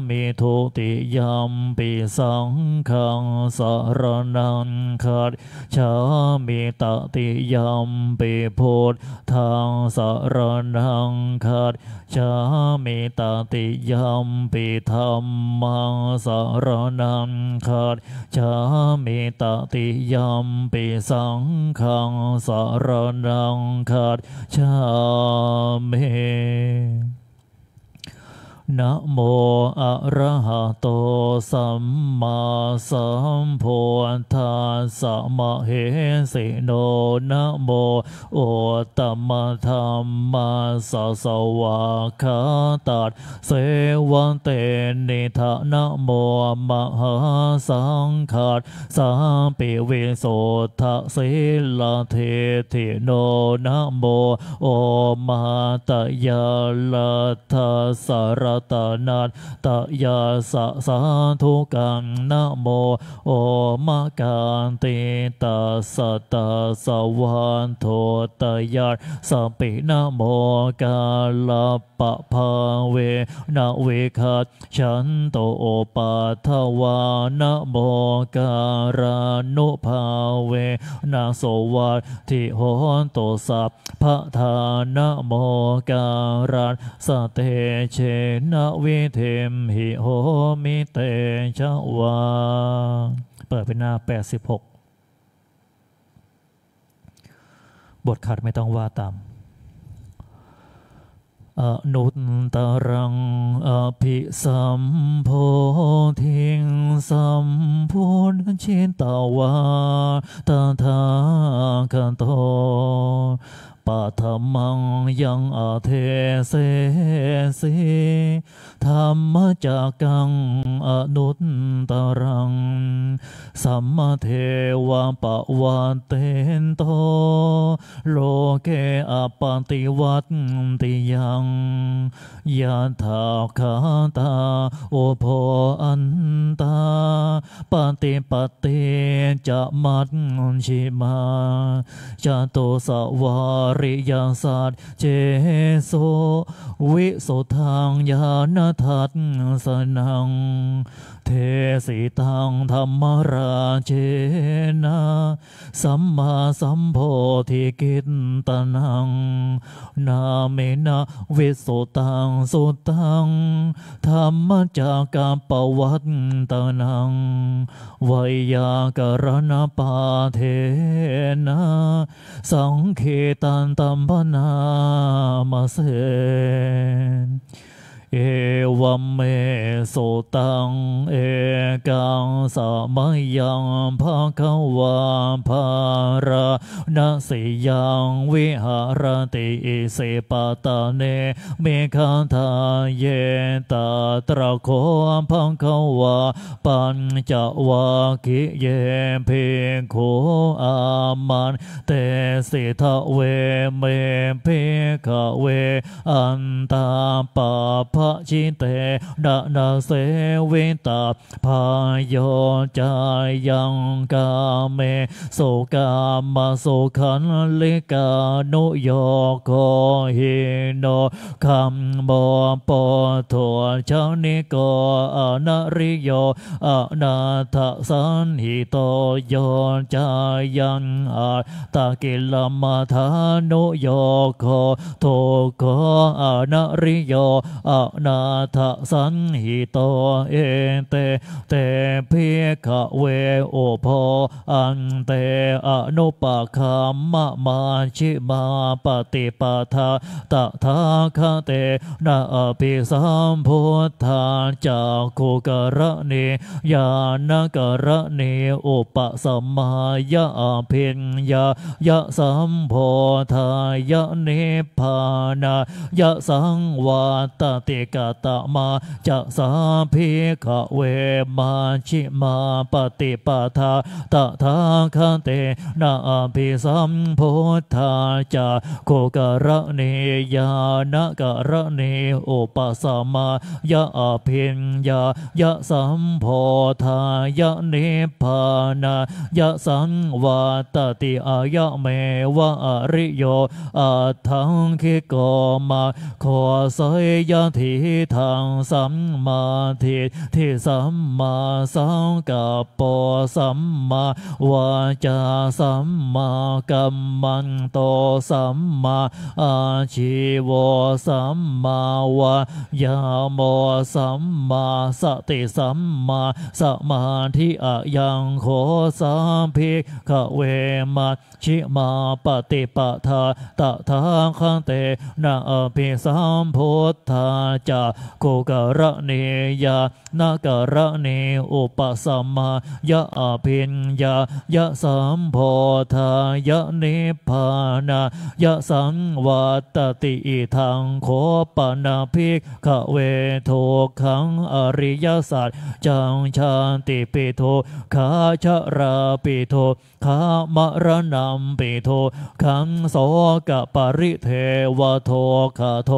มิทุติยัมปิสังสังฆังสรณังคัจฉามิตติยัมปิพุทธังสรณังคัจฉามิตติยัมปิธัมมังสรณังคัจฉามิตติยัมปิสังฆังสรณังคัจฉามินะโมอะระหะโตสัมมาสัมพุทธัสสะมะเหสิโนนะโมโอตัมมะธัมมาสะสวะคาตัสเสวันเตนิทะนะโมมหาสังฆัสสาปิวิสุทธะสีลเทถิโนนะโมโอมาตยาลัทธัสสะตานาตยาสะสาธุกังนะโมโอมะกันติตาสตาสวันโทตยาสัมปินะโมกาลปะภาเวนะเวคัจฉันโตโอปาทวานะโมการานุภาเวนะโสวัตถิโหนโตสัพพะทานะโมการันสเตเชนะวิเทมหิโหมิเตชะวาเปิดเป็นหน้าแปดสิบหกบทขัดไม่ต้องว่าตามอนุตตรังอภิสัมโพธิงสัมพุทธินตวาตถาคตโตปะธรรมังยังอาเทเสสีธรรมจักกังอนุตตรังสัมมาเทวะปะวันเตนโตโลเกอปติวัตติยังยะถาคาตาโอโพอันตาปฏิปติจะมัชชิมาจะโตสวา ริยสัจเจโสวิโสทังญาณทัสสนังเทสิตังธรรมราเชนะสัมมาสัมโพธิกิตตนังนาเมนะวิโสตังสุตังธรรมจากัปปวัตตนังไวยากรณปาเทนะสังเขตันตัมปนามาเสเอวเมโสตังเอกังสามยังภะคะวาภาระนะสิยังวิหารติเสปตาเนเมฆาทาเยตาตระโคภะคะวาปัญจวาคิเยเพโคอามันเตสิทะเวเมเพขะเวอันตาปาภะชิเตดะนาเสเวตาพายโยจายังกาเมโสกามาโสขันลิกานุโยโกหิโนคัมโมปโทชนิโกอนาริโยอนาทสันหิโตโยจายังอาตากิลมาธานุโยโกโทโกอนาริโยอนาทสันหิโตเอเตเตเพขะเวโอภออันเตอนุปคัมมะมาชิมาปฏิปทาตถาคเตนะภิสัมพุทธาจักขุกรณีญาณกรณีอุปสัมมายะเพ็ญญายะสัมโพธายะนิพพานายะสังวาตเตกะตะมาจะสาภิกเวมาชิมาปฏิปทาตถาคเตนะภิสัมพุทธาจักขุกรณีญาณกรณีอุปสัมมายะเพ็ญญายะสัมโพธายะนิพพานายะสังวาตติอายะเมวะอริโยอัฏฐังคิโกมาขอสยยะทิทางสัมมาทิฏฐิสัมมาสังกัปปะสัมมาวาจาสัมมากัมมันโตสัมมาอาชีวสัมมาวายามสัมมาสติสัมมาสมาธิอะยังโขสัมภิกขเวมัชฌิมาปฏิปทาตถาคเตนะภิสัมโพธาจักขุกรณีญาณกรณีอุปสัมมายะเพ็ญญายะสัมโพธายะนิพพานายะสังวัตติทางโคปนาภิกขเวโทขังอริยสัจจังชาติปิโทขาชราปิโทขามรณัมปิโทขังโสกปริเทวโทขาโท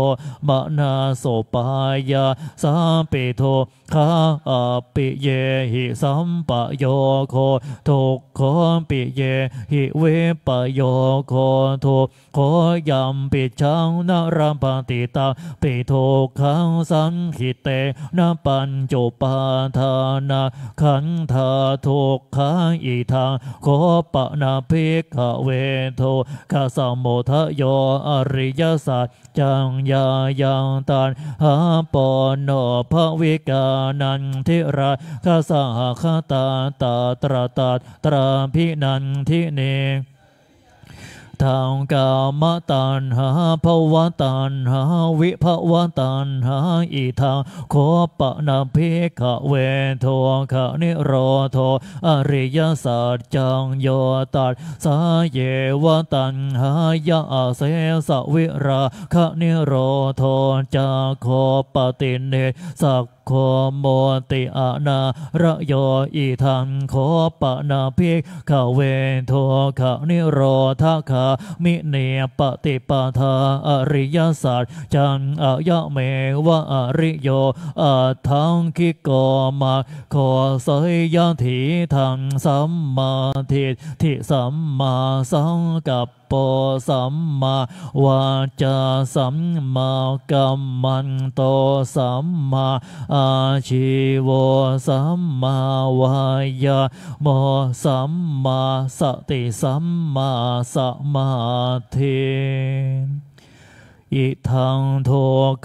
มนาโสปายาสัมปิโทขาอาปิเยหิสัมปโยโคทุกขปิเยหิเวปโยโคทุกขยัมปิชังนรัมปติตาปิโทขังสังขิเตนะปัญจุปาทานาขันธาทุกขาอิทังโคปนาภิกขเวโทขสัมโมทโยอริยสัจจังญายังตันหาปโนภวิกานันทิราคาสหคตาตาตราตาตราพินันทิเนทางกามตัณหาภวตัณหาวิภวตัณหาอิทังโคปนาภิกขเวโทขะนิโรโทอริยสัจจังโยตัสสาเยวตัณหายะเสสวิราคะนิโรโทจาโคปติเนสักโคโมติอานาระโยอิทังโคปนาภิกขเวโทขะนิโรธาคามิเนปฏิปทาอริยสัจจังอายะเมวะอริโยอัฏฐังคิโกมาขอสยทิทางสัมมาทิฏฐิสัมมาสังกัป โปสัมมาวาจาสัมมากัมมันโตสัมมาอาชีวสัมมาวายโมสัมมาสติสัมมาสมาธิอิทังโท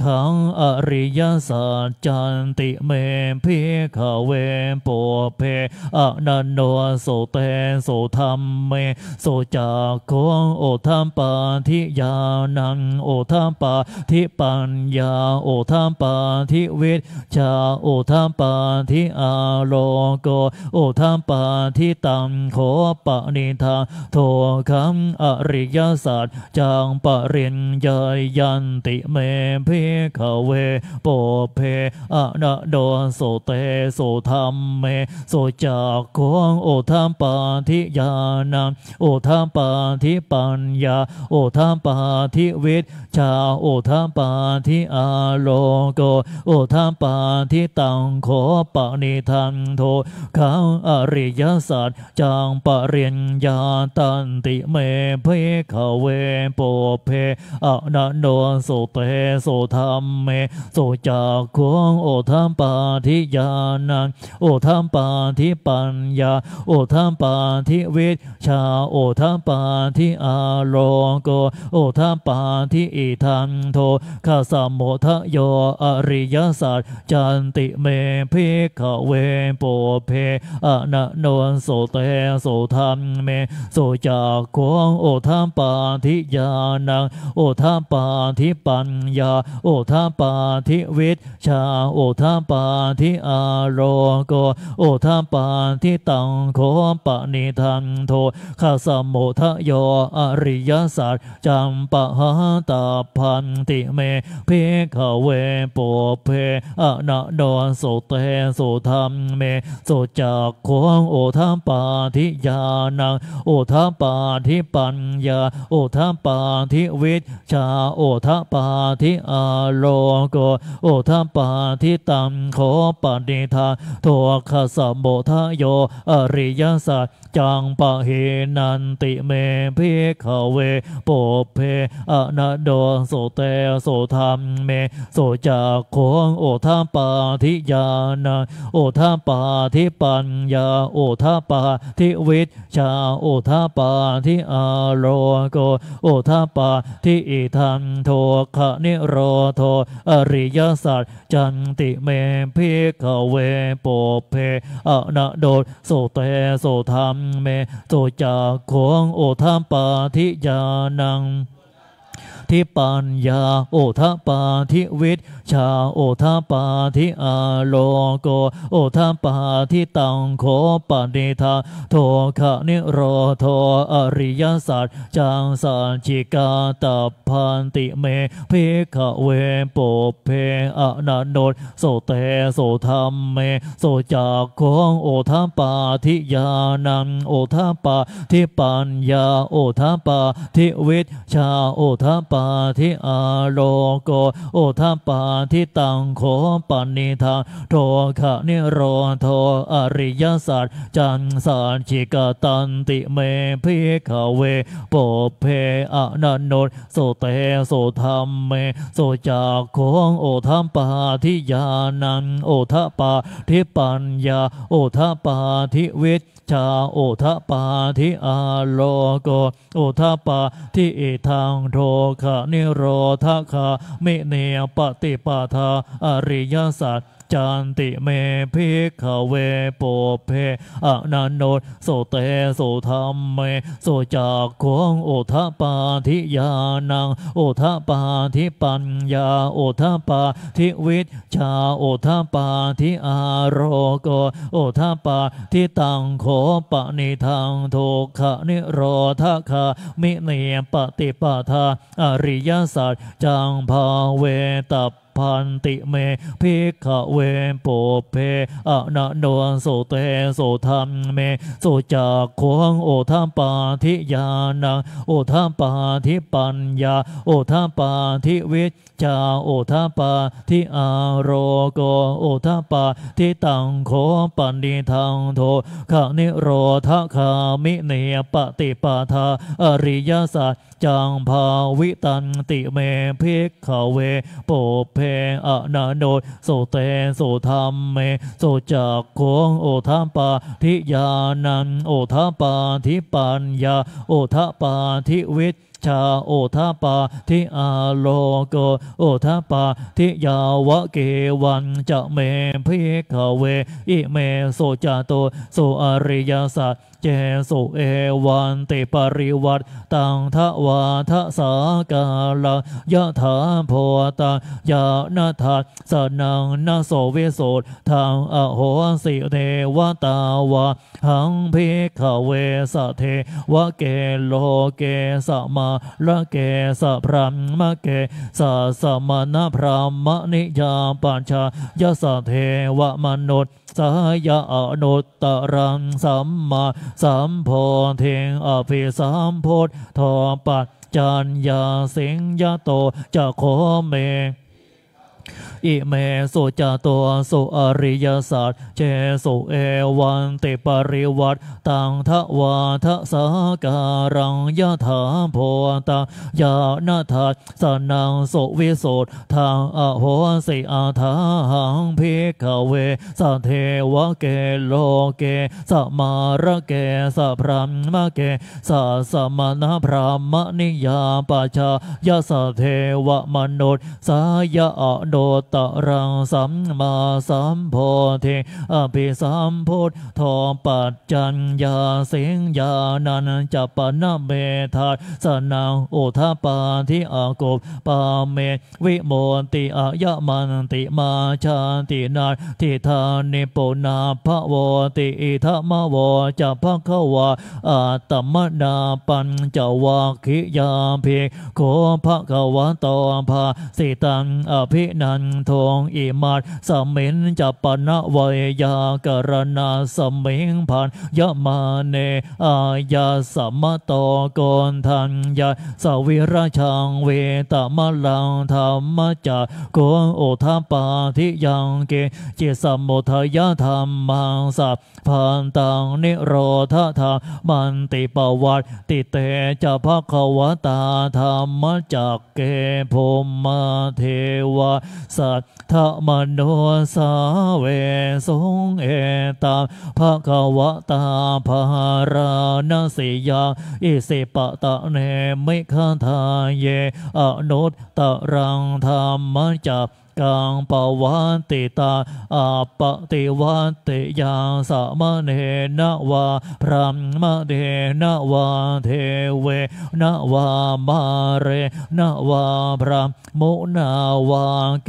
ขังอริยสัจจันติเมพิขเวปุเพอนันโนโสเตโสธัมเมโสจากโคโอทัมปาทิญาณังโอทัมปาทิปัญญาโอทัมปาทิวิชชาโอทัมปาทิอาโลโกโอทัมปาทิตังโขปนิทังโทขังอริยสัจจังปริญญายันติเมพิขเวปุเพอนันโนโสเตโสธัมเมโสจากโคโอทัมปาทิญาณังโอทัมปาทิปัญญาโอทัมปาทิวิชชาโอทัมปาทิอาโลโกโอทัมปาทิตังโขปนิทังโทขังอริยสัจจังปริญญาตันติเมพิขเวปุเพอนันโนโสเตโสธัมเมโสจากโคโอทัมปาทิญาณังโอทัมปาทิปัญญาโอทัมปาทิวิชชาโอทัมปาทิอาโลโกโอทัมปาทิอิทังโทขาสัมโมทโยอริยสัจจันติเมพิขเวปุเพอนันโนโสเตโสธัมเมโสจากโคโอทัมปาทิญาณังโอทัมปาทิปัญญาโอทัมปาทิวิชชาโอทัมปาทิอาโลโกโอทัมปาทิตังโขปนิทังโทขาสัมโมทโยอริยสัจจังปะหาตาพันติเมพิขเวปุเพอนันโนโสเตโสธัมเมโสจากโคโอทัมปาทิญาณังโอทัมปาทิปัญญาโอทัมปาทิวิชชาโอทัมปาทิอาโลโกโอทัมปาทิตังโขปนิทังโทขาสัมโมทโยอริยสัจจังปะเหนันติเมพิขเวปุเพอนันโนโสเตโสธัมเมโสจากโคโอทัมปาทิญาณังโอทัมปาทิปัญญาโอทัมปาทิวิชชาโอทัมปาทิอาโลโกโอทัมปาทิอิทังโทคะนิโรโทอริยสัจจันติเมพิขเวปุเพอนันโนโสเตโสธัมเมโสจากโคโอทัมปาทิญาณังทิปัญญาโอทัมปาทิวิชชาโอทัมปาทิอาโลโกโอทัมปาทิตังโขปนิทังโทคะนิโรโทอริยสัจจังสัจจิกาตัพพันติเมพิขเวปุเพอนันโนโสเตโสธัมเมโสจากโคโอทัมปาทิญาณังโอทัมปาทิปัญญาโอทัมปาทิวิชชาโอทัมปาปาทิอาโลโกโอทัมปาทิตังโขปนิทังโทคะนิโรโทอริยสัจจังสัจจิกตันติเมพิขเวปุเพอนันโนโสเตโสธัมเมโสจากโคโอทัมปาทิญาณังโอทัมปาทิปัญญาโอทัมปาทิวิชชาโอทัมปาทิอาโลโกโอทัมปาทิอิทังโทคะนิโรธคามิเนปฏิปทาอริยสัจจันติเมพิขเวปุเพอนันโนโสเตโสธัมเมโสจากโคโอทัมปาทิญาณังโอทัมปาทิปัญญาโอทัมปาทิวิชชาโอทัมปาทิอาโลโกโอทัมปาทิตังโขปนิทังโทคะนิโรธคามิเนปฏิปทาอริยสัจจังภาเวตัพ พันติเมภิกขเวปุเพอนะโนสุเตสุธัมเมสุจักขังโอทัปปาทิญาณังโอทัปปาทิปัญญาโอทัปปาทิวิชชาโอทัปปาทิอาโรโกโอทัปปาทิตังโขปันนิทังโทขะนิโรธคามิเนปฏิปทาอริยสัจจังภาวิตันติเมภิกขเวปุเพอนะโนสุเตสุธัมเมสุจักขังโอทัปปาทิญาณังโอทัปปาทิปัญญาโอทัปปาทิวิชชาโอทัปปาทิอาโลโกโอทัปปาทิยาวะเกวันจะเมภิกขเวอิเมโสจโตโสอริยสัจเจโสเอวันติปริวัตตังทวาทสากาลังยะถาโพตังยานาทัสสนังนาโสวิโสทางอโหสิเทวตาวาหังภิกขเวสเทวะเกโลเกสมาละเกสพรหมเกสสมณพรหมนิยาปัญชายสเทวมนุษย์สายะอนุตตรังสัมมาสัมโพธิงอภิสัมโพธทอปัจจัญญาสิงยโตจะโคเมอิเมสุจโตสุอริยสัจเจสุเอวันติปริวัตตังทวาทสาการังยะถาโพตังยานาทัสสนังสุวิโสทางอโหสิอาถาหังภิกขเวสเทวะเกโลเกสมาระเกสพรหมเกสสมณพรหมนิยาปัญชายสเทวมนุษย์สายะอโนตรังสัมมาสัมโพธิอภิสัมโพธทอปัจจัญญาสิงญาณัญจปนเมธาสนังโอทปาทิอากบปาเมวิโมติอายมันติมาชาตินาทิธานิปุนาภวติอิทมวจะภควาอาตมนาปัญจวัคคิยาภิกขุภควโตภาสิตังอภินันทงอิมาสมิงจัปนวัยยากรณาสมิงพันยมาเนอายาสัมมตโกนทัญญาสวิราชังเวตมลังธรรมจักโกโอทปาทิยังเกจิสมุทยธรรมังสัพพันตังนิโรธธรรมันติปวัตติเตจะภควตาธรรมจักเกภมมาเทวาสัทธมโนสาเวสงเอตาภควตาภารานสิยาอิสิปตะเนมิคทาเยอนุตตรังธรรมจักกังปวันติตาอาปติวันติยังสามเณรวาพรหมเดนวาเทเวนวามาเรนวาพรหมนาวาเก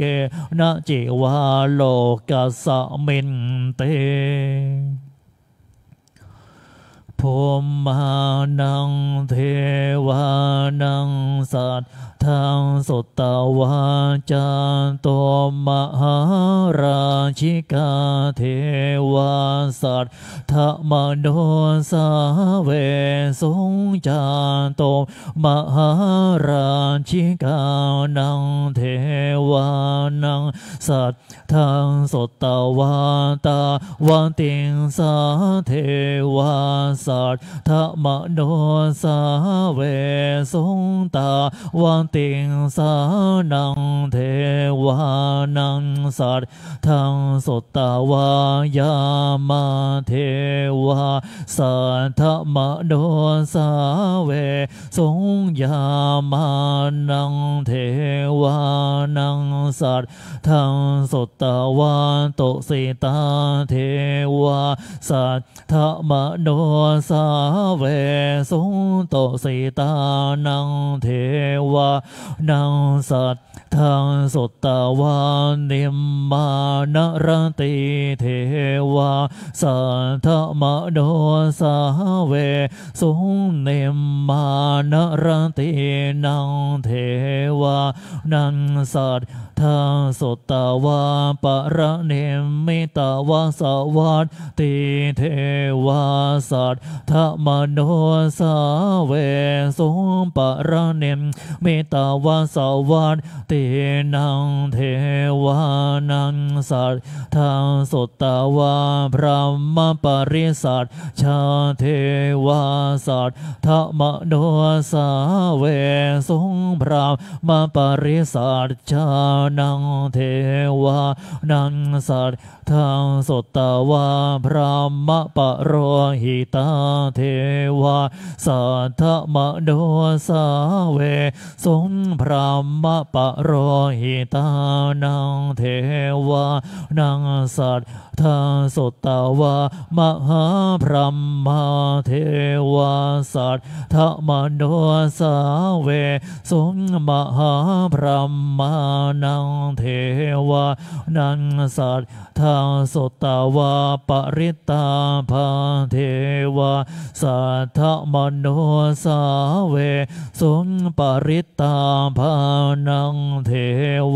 นจิวาโลกัสมินเตภมมานังเทวานังสัตทังสุตตวาจาโตมหาราชิกาเทวาสัตถมโนสาเวสงจาโตมหาราชิกานังเทวานังสัตทังสุตตวาตาวาติงสาเทวาสัตถมโนสาเวสงตาวาติงสานังเทวานังสัตทังสุตตวายามาเทวาสัทธมโนสาเวสงยามานังเทวานังสัตทังสุตตวาตุสิตาเทวาสัทธมโนสาเวสงตุสิตานังเทวานังสัต ทังสุตตวานิมมานรติเทวาสัทธมโนสาเวสุนิมมานรตินังเทวานันสัทธาสุตตวาปรณิมมิตวาสวัตติเทวาสัทธมโนสาเวสุปรณิมมิตวาสวัตตินังเทวานังสัทธาสุตตวาพระมปริสัทชาเทวาสัทธมโนสาเวสุพระมปริสัทชานังเทวานังสัทธาสุตตวาพระมปโรหิตาเทวาสัทธมโนสาเวสุพระมปโรหิตานังเทวานังสัทธาสุตตวามหาพรหมเทวาสัทธมโนสาเวสุมหาพรหมนังเทวานังสัทธาสุตตวาปริตตาภาเทวาสัทธมโนสาเวสุปริตตาภานังเท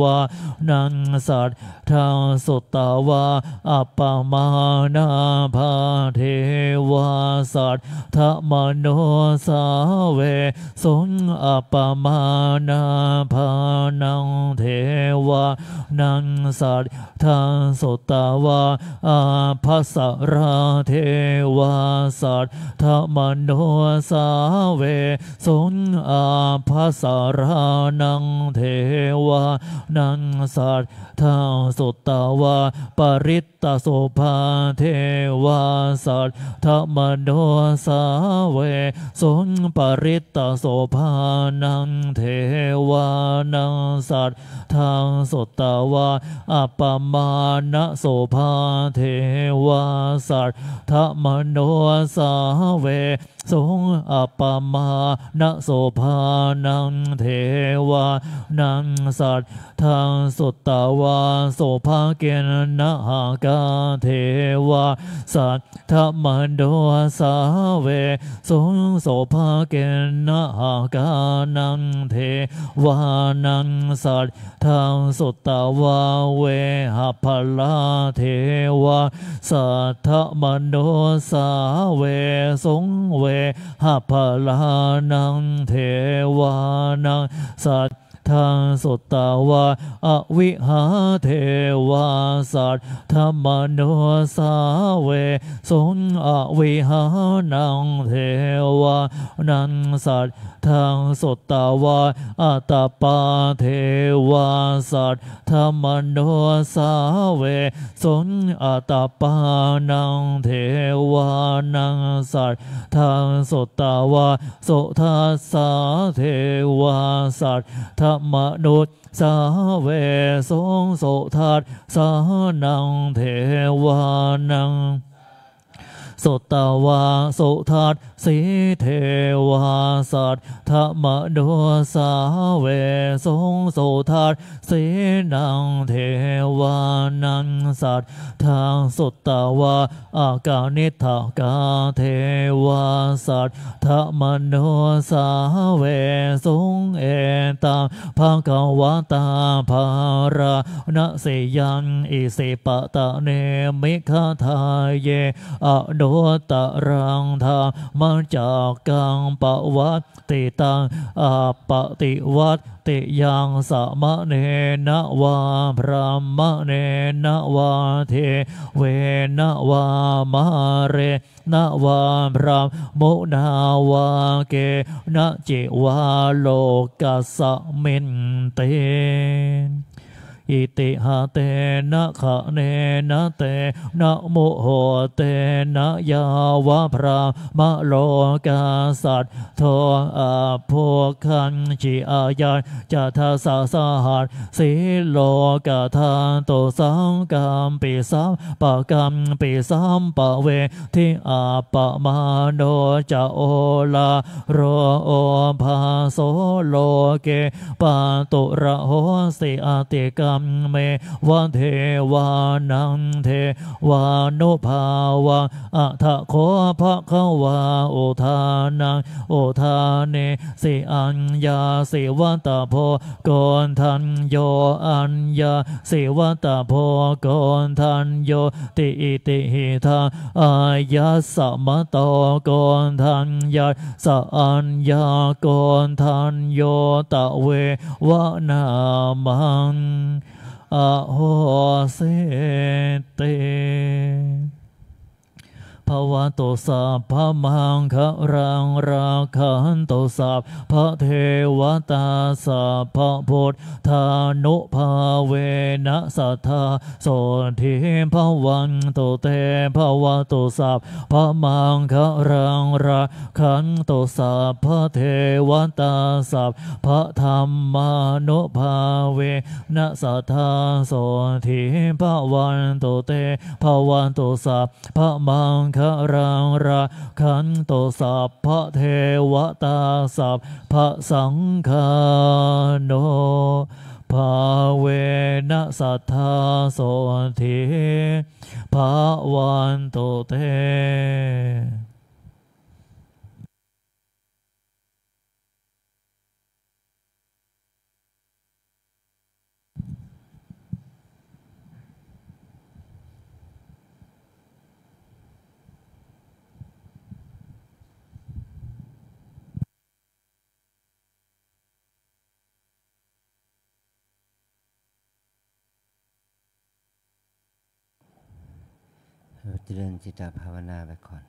วานังสัทธาสุตตวาอัปปมานาภาเทวาสัทธมโนสาเวสุอัปปมานาภานังเทวานังสัทธาสุตตวาอาภัสราเทวาสัทธมโนสาเวสุอาภัสรานังเทวานังสัทธาสุตตวาปริตตสุภาเทวาสัทธมโนสาเวสุปริตตสุภานังเทวานังสัทธาสุตตวาอัปปมานะสุภาเทวาสัทธมโนสาเวสุอัปปมานะสุภานังเทวานังสัทธาสุตตวาสุภาเกนะหากาเทวาสัทธมโนสาเวสุสุภาเกนะหากานังเทวานังสัทธาสุตตวาเวหภลาเทวาสัทธมโนสาเวสุเวหภลานังเทวานังสัทธาสุตตวาอวิหาเทวาสัทธมโนสาเวสุอวิหานังเทวานังสัทธาสุตตวาอัตตปาเทวาสัทธมโนสาเวสุอัตตปานังเทวานังสัทธาสุตตวาสุทัสสาเทวาสัทธมโนสาเวสงสุทัสสานังเทวานังสุตตวาสุทัสสีเทวาสัทธมโนสาเวสุสุทัสสีนังเทวานังสัทธาสุตตวาอากานิทากาเทวาสัทธมโนสาเวสุเอตังภควตาภารานะเสยังอิสิปตะเนมิคทาเยอโนตรังธรรมจากกังปวัตติตังอปติวัตติยังสมะเนนะวาพระมะเนนะวาเทเวนะวามาเรนะวาพระโมนาวาเกนะจิวาโลกัสสะเมนเต อิติหะเตนะขะเนนะเตนะโมโหเตนะยาวะพระมะโลกาสัตโทอาโพคันจิอาญาจะทาสาสหัสสีโลกาทานโตสังกามปิสัมปะกามปิสัมปะเวทิอาปะมาโนจะโอลาโรโอภาโสโลเกปาตุระโหสิอาติกัมเมวันเทวานังเทวานุภาวะอัฏโคภะคะวาโอทานังโอทาเนสิอัญญาสิวัตโพโกนทัญโยอัญญาสิวัตโพโกนทัญโยติอิติหิทาอายะสัมมโตโกนทัญญาสอัญญาโกนทัญโยตะเววะนามังอโหสิเตภวตุสัพพมังคะรังราคันตุสัพพะเทวตาสัพพะพุทธานุภาเวนะสัทธาโสทิภวันตุเตภวตุสัพพมังคะรังราคันตุสัพพะเทวตาสัพพะธรรมานุภาเวนะสัทธาโสทิภวันตุเตภวตุสัพพมังครังราคันโตสัพพะเทวตาสัพพะสังฆาโนภาเวนะสัทธาโสทิภาวันโตเตเจริญจิตภาวนาไปก่อน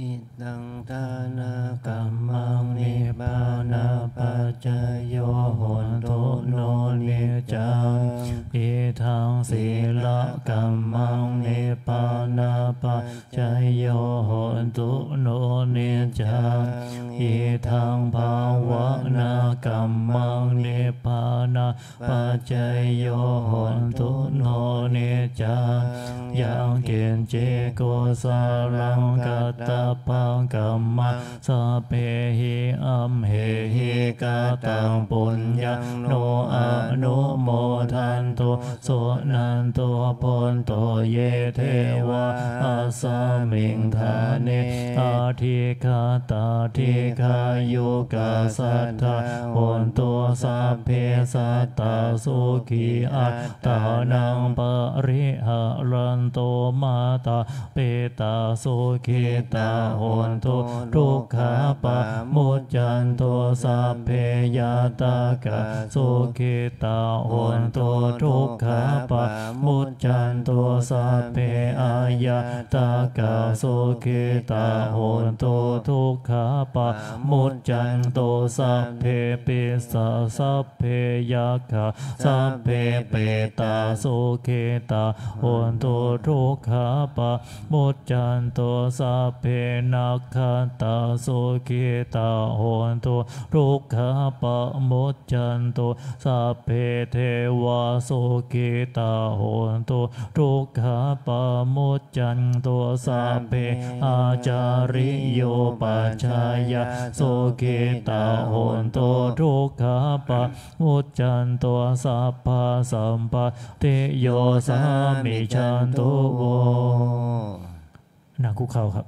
อิตังทานากรรมังนิพพานาปัจจโยโหตุโนนิจจังอิทังศีลกรรมังนิพพานาปัจจโยโหตุโนนิจจังอิทังภาวนากรรมังนิพพานาปัจจโยโหตุโนนิจจังยังเกณฑ์เจโกสารังกัตตปังกัมมังสะเพหิอัมเหหิกาตังปุญญังโนอนุโมทันตุสุนันตุพลโตเยเทวะอาสามิงธาเนอาทิคาตาทิคายุกาสัทธาพลโตสัพเพสัตตาสุขีอัตตานังปริหะรันโตมาตาเปตาสุขีตาโหตุทุกขาปะมุจจันโตสัพเพยาตากะสุขีตาโหตุทุกขาปะมุจจันโตสัพเพอายาตากะสุขีตาโหตุทุกขาปะมุจจันโตสัพเพปิสะสัพเพยาคะสัพเพเปตาสุขีตาโหตุทุกขาปะมุจจันโตสัพเพนักขันตาสุขีตาโหตุทุกขาปะมุจจันโตสัพเพเทวาสุขีตาโหตุทุกขาปะมุจจันโตสัพเพอาจาริโยปัจจายาสุขีตาโหตุทุกขาปะมุจจันโตสัพพะสัมปติโยสามิจันโตนางคุกเข่าครับ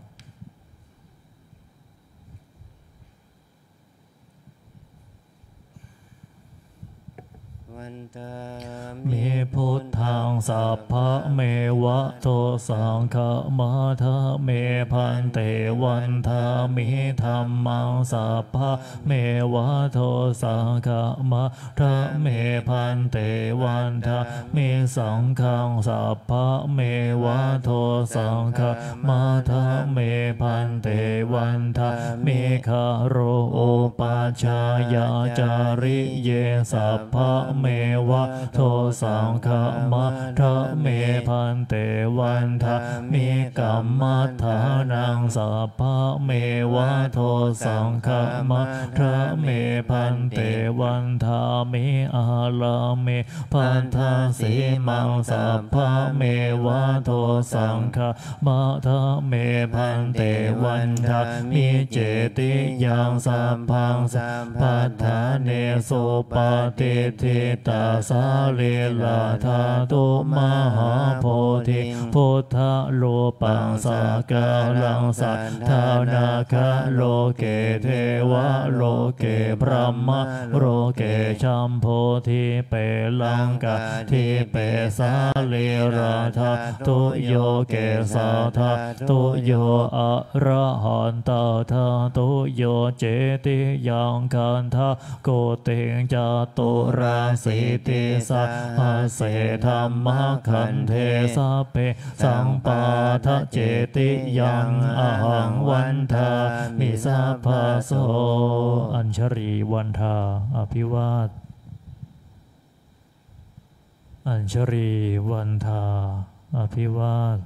มีพุทธังสัพพะเมวะโตสังฆะมะทะเมพันเตวันทามิธัมมังสัพพะเมวะโตสังฆะมะทะเมพันเตวันทามิสังฆังสัพพะเมวะโตสังฆะมะทะเมพันเตวันทามิคาโรโอปัชฌายาจาริเยสัพพะเมวะโทสังฆะมะทะเมพันเตวันทะมิกัมมัฏฐานังสัพพะเมวะโทสังฆะมะทะเมพันเตวันทะมิอาลาเมพันทะสีมังสัพพะเมวะโทสังฆะมะทะเมพันเตวันทะมิเจติยังสัมพังสัมปัฏฐาเนสุปาติทิตาสาเลลาธาตุมหาโพธิพุทธโลปังสากาลังสัทธานาคโลเกเทวะโลเกพระมะโลเกชัมโพธิเปลังกะทิเปสาเลลาธาตุโยเกสาธาตุโยอะระหันตาธาตุโยเจติยังคันทะโกเตงจตุราสีติสัพเสธรรมขันเทสเปสังปาทะเจติยังอหังวันทามิสัพพะโสอัญชรีวันทาอภิวาทอัญชรีวันทาอภิวาท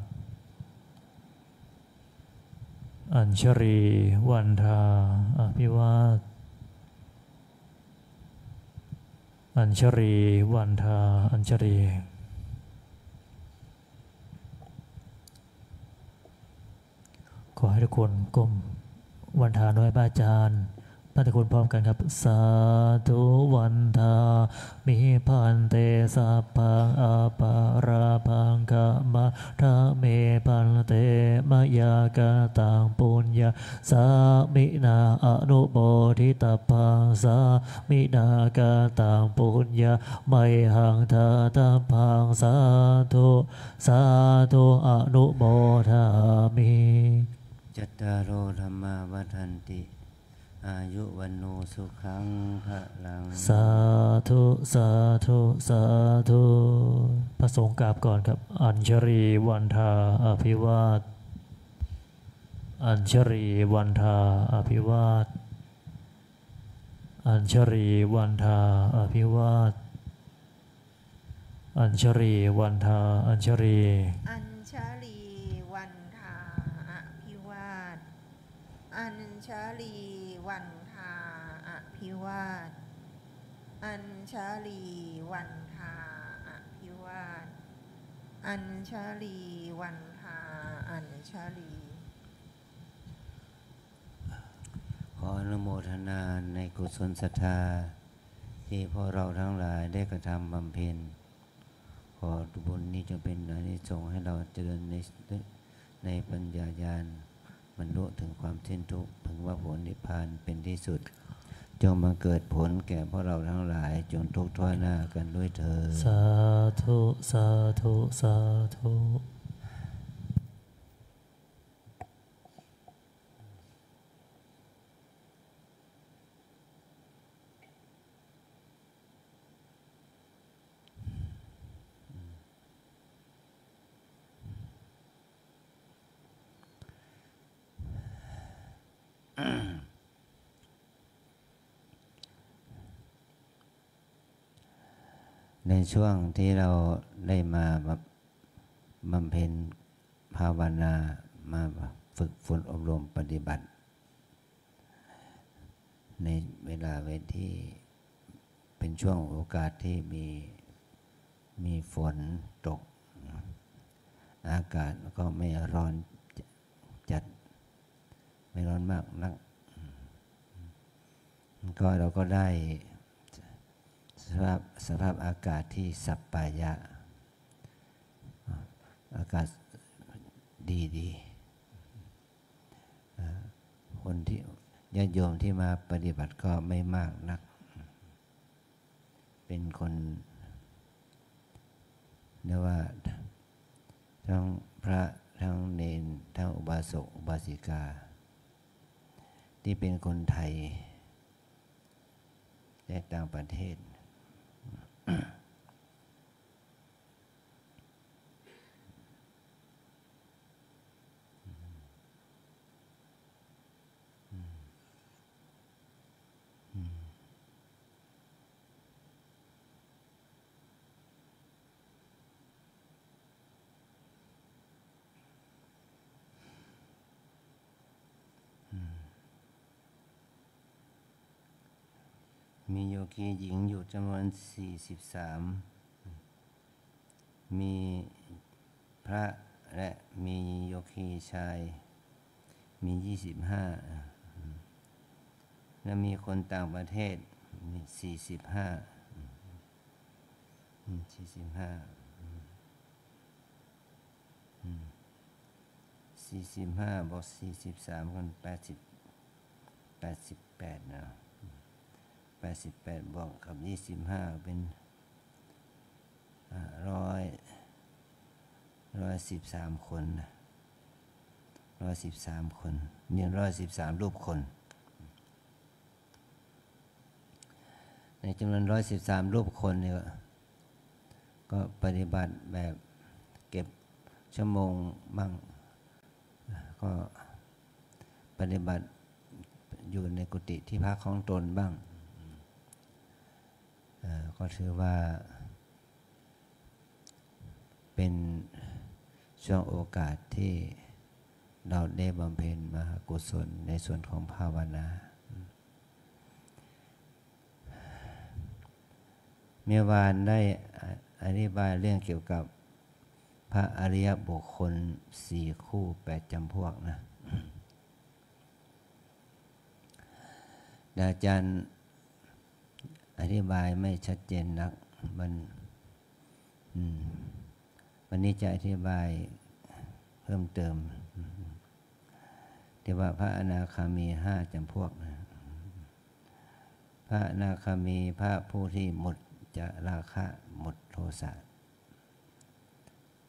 อัญชรีวันทาอภิวาทอัญชรีวันทาอัญชรีขอให้ทุกคนก้มวันทาน้อยพระอาจารย์พระทุกคนพร้อมกันครับสาธุวันทามิพันเตสัพพังอปาราภังกะมะทะเมพันเตมะยากะตังปุญญาสามินาอนุโมทิตาภังสามินากะตังปุญญาไมหังทาตาภังสาธุสาธุอนุโมทามิจัตตารโอธรรมาวทันติอายุวันโนสุขังพระลังสาธุสาธุสาธุพระสงฆ์กราบก่อนครับอัญชรีวันทาอภิวาท อัญชรีวันธาอภิวาทอัญชรีวันธาอภิวาทอัญชรีวันธาอัญชรีอัญชรีวันธาอภิวาทอัญชรีวันธาอภิวาทอัญชลีวันธาอภิวาทอัญชลีวันธาอัญชลีขออนุโมทนาในกุศลศรัทธาที่พวกเราทั้งหลายได้กระทำบำเพ็ญขอบุญนี้จะเป็นอานิสงส์ให้เราเจริญในในปัญญาญาณบรรลุถึงความสิ้นทุกข์ถึงว่าผลนิพพานเป็นที่สุดจงบังเกิดผลแก่พวกเราทั้งหลายจงทุกทั่วหน้ากันด้วยเถิดสาธุสาธุสาธุในช่วงที่เราได้มาบำเพ็ญภาวนามาฝึกฝนอบรมปฏิบัติในเวลาเวลาที่เป็นช่วงโอกาสที่มีมีฝนตกอากาศก็ไม่ร้อนจัดไม่ร้อนมากนักก็เราก็ได้สภาพสภาพอากาศที่สัปปายะอากาศดีดีคนที่ญาติโยมที่มาปฏิบัติก็ไม่มากนักเป็นคนเรียกว่าทั้งพระทั้งเนนทั้งอุบาสกอุบาสิกาที่เป็นคนไทยและต่างประเทศมีโยคีหญิงอยู่จำนวนสี่สิบสามมีพระและมีโยคีชายมียี่สิบห้าและมีคนต่างประเทศมีสี่สิบห้า สี่สิบห้า สี่สิบห้าบวกสี่สิบสามคนแปดสิบ แปดสิบแปดนะแปดสิบแปดบวกกับยี่สิบห้าเป็นหนึ่งร้อย หนึ่งร้อยสิบสามคนหนึ่งร้อยสิบสามคนหนึ่งร้อยสิบสามรูปคนในจำนวนหนึ่งร้อยสิบสามรูปคนเนี่ยก็ปฏิบัติแบบเก็บชั่วโมงบ้างก็ปฏิบัติอยู่ในกุฏิที่พักของตนบ้างก็ถือว่าเป็นช่วงโอกาสที่เราได้บำเพ็ญมหากุศลในส่วนของภาวนาเมื่อวานได้อธิบายเรื่องเกี่ยวกับพระอริยบุคคลสี่คู่แปดจำพวกนะอาจารย์อธิบายไม่ชัดเจนนักมันวันนี้จะอธิบายเพิ่มเติมแต่ว่าพระอนาคามีห้าจำพวกนะพระอนาคามีพระผู้ที่หมดจะราคะหมดโทสะ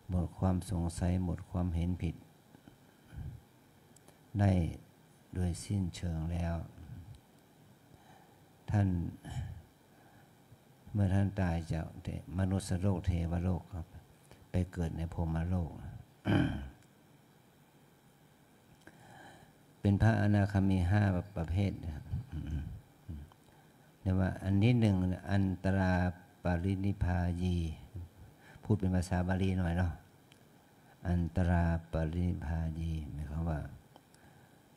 หมดความสงสัยหมดความเห็นผิดได้โดยสิ้นเชิงแล้วท่านเมื่อท่านตายจากมนุษย์โลกเทวโลกครับไปเกิดในพรหมโลก เป็นพระอนาคามีห้าประเภทนะครับแต่ว่าอันที่หนึ่งอันตราปรินิพพายีพูดเป็นภาษาบาลีหน่อยเนาะอันตราปรินิพพายีหมายความว่า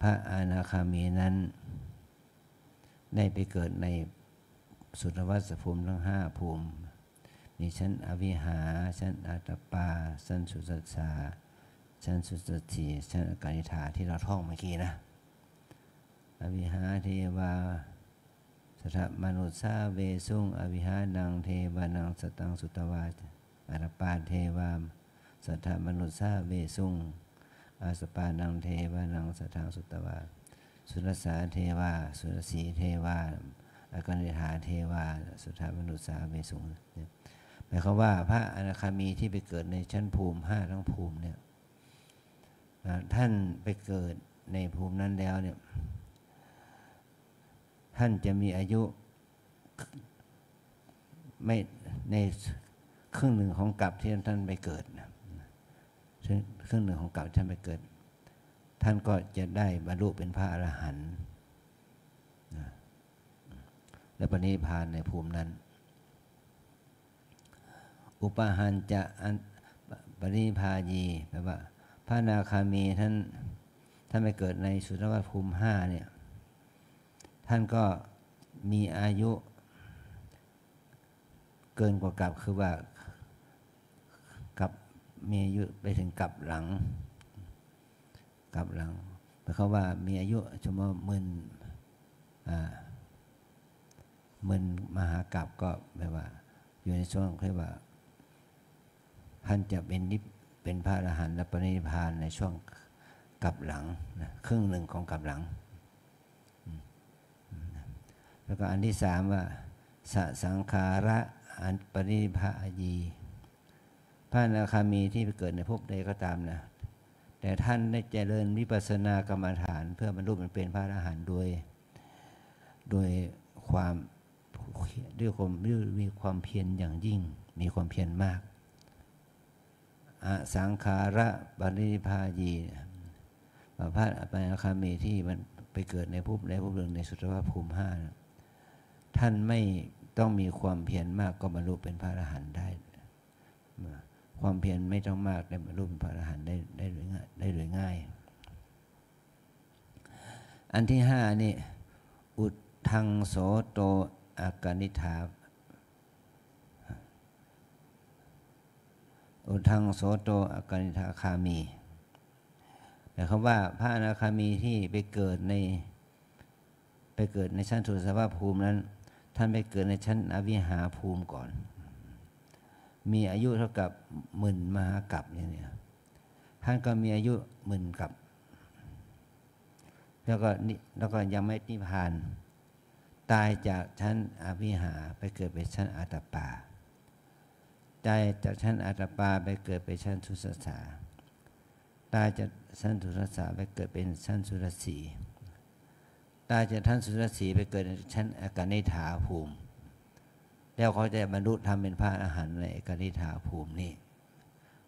พระอนาคามีนั้นได้ไปเกิดในสุทวัฏภูมิทั้งห้าภูมิในชั้นอวิหาชั้นอัตตปาชั้นสุสัสสาชั้นสุสติชั้นอากานิฐาที่เราท่องเมื่อกี้นะอวิหาเทวาสถามนุษาเวสุงอวิหานังเทวานังสตังสุตวาอัตตปาเทวามสถามนุษาเวสุงอาสปานังเทวานังสตังสุตวาสุรสาเทวาสุรสีเทวาอากานิฐาเทวาสุธามนุษาเวสุงหมายความว่าพระอนาคามีที่ไปเกิดในชั้นภูมิห้าทั้งภูมิเนี่ยท่านไปเกิดในภูมินั้นแล้วเนี่ยท่านจะมีอายุไม่ในครึ่งหนึ่งของกลับที่ท่านไปเกิดนะครึ่งหนึ่งของกลับท่านไปเกิดท่านก็จะได้บรรลุเป็นพระอรหันต์และปณิพานในภูมินั้นอุปาหันจะปณิพายีแปลว่าพระอนาคามีท่านท่านไปเกิดในสุทวัฏภูมิห้าเนี่ยท่านก็มีอายุเกินกว่ากลับคือว่ากลับมีอายุไปถึงกลับหลังกลับหลังหมายความว่ามีอายุสมมติหมื่นอ่าหมื่นมหากลับก็แปลว่าอยู่ในช่วงเรียกว่าท่านจะเป็นนิพเป็นพระอรหันต์และปรินิพพานในช่วงกลับหลังนะครึ่งหนึ่งของกลับหลังแล้วก็อันที่สามว่าสสังขาระอันปรินิพพายีพระอนาคามีที่ไปเกิดในภพใดก็ตามนะแต่ท่านได้เจริญวิปัสสนากรรมฐานเพื่อบรรลุเป็นพระอรหันต์โดยโดยความด้วยความมีความเพียรอย่างยิ่งมีความเพียรมากอสังขาระปรินิพพายีพระอนาคามีที่มันไปเกิดในภพใดภพหนึ่งในสุทวัฏภูมิห้านะท่านไม่ต้องมีความเพียรมากก็บรรลุเป็นพระอรหันต์ได้ความเพียรไม่ต้องมากได้บรรลุเป็นพระอรหันต์ได้ได้โดยง่ายได้โดยง่ายอันที่ห้านี่อุทธังโสโตอากานิฐาอุทธังโสโตอากานิฐาคามีหมายความว่าพระอนาคามีที่ไปเกิดในไปเกิดในชั้นสุทวัฏภูมินั้นท่านไปเกิดในชั้นอวิหาภูมิก่อนมีอายุเท่ากับหมื่นมหากรัปเนี่ยเนี่ยท่านก็มีอายุหมื่นกรัปแล้วก็แล้วก็ยังไม่นิพพานตายจากชั้นอวิหาไปเกิดเป็นชั้นอัตตปาตายจากชั้นอัตตปาไปเกิดเป็นชั้นสุสัสสาตายจากชั้นสุสัสสาไปเกิดเป็นชั้นสุรสีตายจากท่านสุรสีไปเกิดในชั้นอากานิฐาภูมิแล้วเขาจะบรรลุธรรมเป็นพระอรหันต์ในอากานิฐาภูมินี่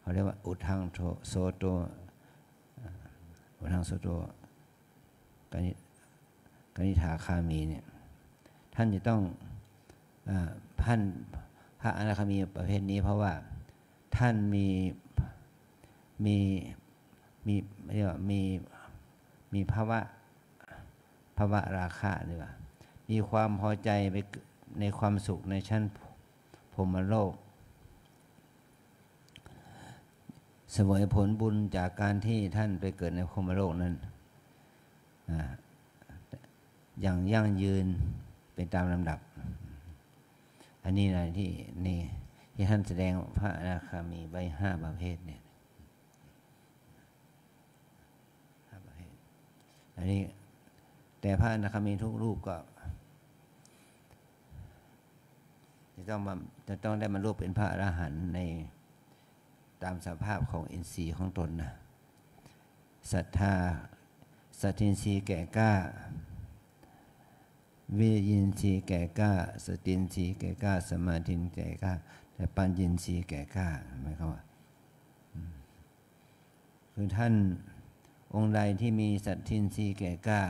เขาเรียกว่าอุทธังโสโตอุทธังโสโตอากานิฐาคามีเนี่ยท่านจะต้องท่านพระอนาคามีประเภทนี้เพราะว่าท่านมีมีมีเรียกว่ามีมีภาวะภาวะราคะดีกว่ามีความพอใจไปในความสุขในชั้นพรหมโลกเสวยผลบุญจากการที่ท่านไปเกิดในพรหมโลกนั้นอย่างยั่งยืนเป็นตามลำดับอันนี้นะที่นี่ที่ท่านแสดงพระอนาคามีไว้ห้าประเภทเนี่ยห้าประเภทอันนี้แต่พระอนาคามีทุกรูปก็จะต้องมาจะต้องได้มารูปเป็นพระอรหันต์ในตามสภาพของอินทรีย์ของตนนะศรัทธาสัตทินทรีย์แก่กล้าวิริยินทรีย์แก่กล้าสตินทรีย์แก่กล้าสมาธินทรีย์แก่กล้าแต่ปัญญินทรีย์แก่กล้าหมายความว่าคือท่าน องค์ใดที่มีสัตทินทรีย์แก่กล้า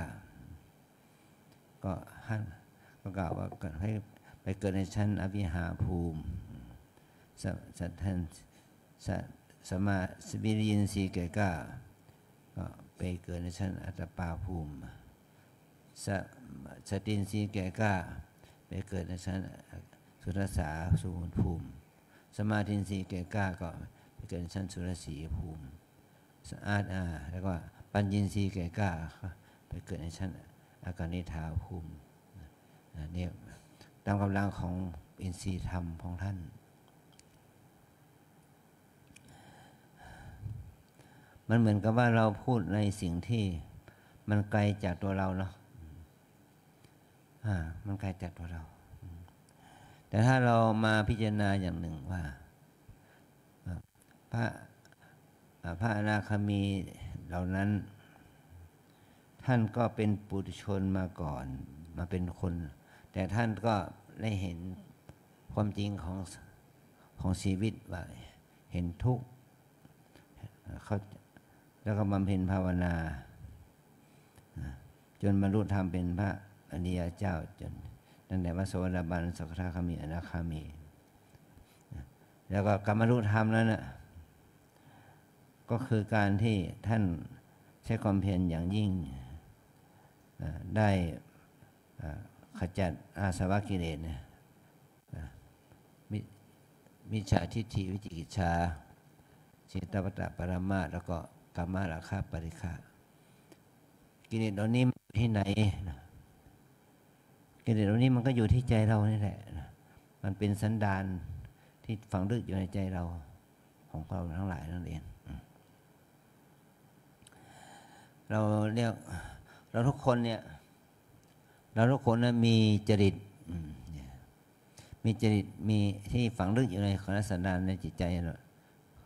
ก็ท่านก็กล่าวว่าให้ไปเกิดในชั้นอวิหาภูมิสัตทันสมาสวิริยินทรีย์แก่กล้าก็ไปเกิดในชั้นอัตตปาภูมิสสตินทรีย์แก่กล้าไปเกิดในชั้นสุรสาสุวรรณภูมิสมาธินทรีย์แก่กล้าก็ไปเกิดในชั้นสุรสีภูมิสะอาดอาแล้วก็ปัญญินทรีย์แก่กล้าไปเกิดในชั้นอากานิธาภูมินี่ตามกำลังของอินทรีย์ธรรมของท่านมันเหมือนกับว่าเราพูดในสิ่งที่มันไกลจากตัวเราเนาะอ่ามันไกลจากตัวเราแต่ถ้าเรามาพิจารณาอย่างหนึ่งว่าพระพระอนาคามีเหล่านั้นท่านก็เป็นปุถุชนมาก่อนมาเป็นคนแต่ท่านก็ได้เห็นความจริงของของชีวิตว่าเห็นทุกข์เขาแล้วก็บำเพ็ญภาวนาจนบรรลุธรรมเป็นพระอริยเจ้าจนตั้งแต่พระโสดาบันสกทาคามีอนาคามีแล้วก็การบรรลุธรรมนั้นน่ะก็คือการที่ท่านใช้ความเพียรอย่างยิ่งได้ขจัดอาสวะกิเลสมิจฉาทิฏฐิวิจิกิจฉาจิตตปตะปรามาสแล้วก็กามราคะปริฆะกิเลสเหล่านี้ที่ไหนกิเลสเหล่านี้มันก็อยู่ที่ใจเรานี่แหละมันเป็นสันดานที่ฝังลึกอยู่ในใจเราของเราทั้งหลายนั่นเองเราเรียกเราทุกคนเนี่ยเราทุกคนนะมีจริตมีจริตมีที่ฝังลึกอยู่ในขณะสันดานในจิตใจ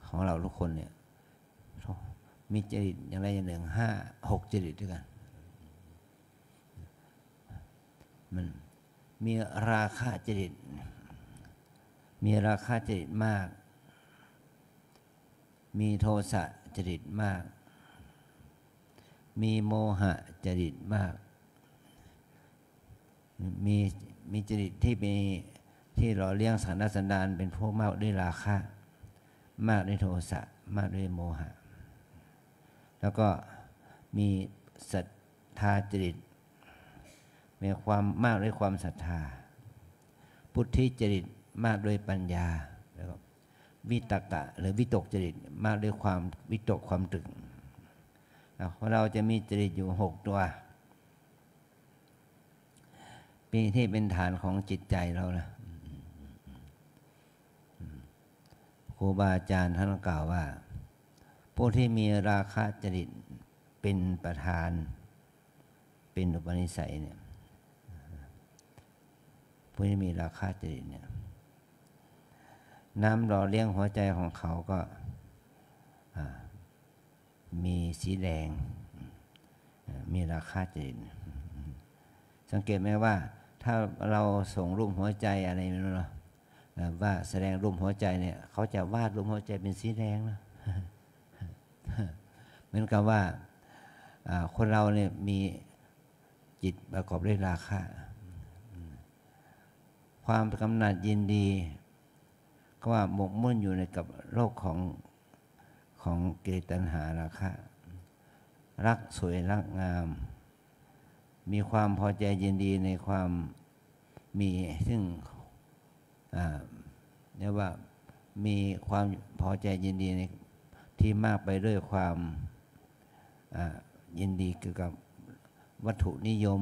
ของเราทุกคนเนี่ยมีจริตอย่างไรอย่างหนึ่งห้าหกจริตด้วยกันมันมีราคะจริตมีราคะจริตมากมีโทสะจริตมากมีโมหะจริตมากมีมีจริตที่มีที่หล่อเลี้ยงสันดานสันดานเป็นพวกมากด้วยราคะมากด้วยโทสะมากด้วยโมหะแล้วก็มีศรัทธาจริตมีความมากด้วยความศรัทธาพุทธิจริตมากด้วยปัญญาแล้วก็วิตกะหรือวิตกจริตมากด้วยความวิตกความตรึกเพราะเราจะมีจริตอยู่หกตัวเป็นที่เป็นฐานของจิตใจเรานะครูบาอาจารย์ท่านกล่าวว่าผู้ที่มีราคะจริตเป็นประธานเป็นอุปนิสัยเนี่ยผู้ที่มีราคะจริตเนี่ยน้ำหล่อเลี้ยงหัวใจของเขาก็มีสีแดงมีราคาจริตสังเกตไหมว่าถ้าเราส่งรูปหัวใจอะไรไม่รู้นะว่าแสดงรูปหัวใจเนี่ยเขาจะวาดรูปหัวใจเป็นสีแดงนะเหมือนกับว่าคนเราเนี่ยมีจิตประกอบด้วยราคาความกำหนัดยินดีก็ว่าหมกมุ่นอยู่ในกับโลกของของกิเลสตัณหาราคะรักสวยรักงามมีความพอใจยินดีในความมีซึ่งเรียกว่ามีความพอใจยินดีในที่มากไปด้วยความยินดีเกี่ยวกับวัตถุนิยม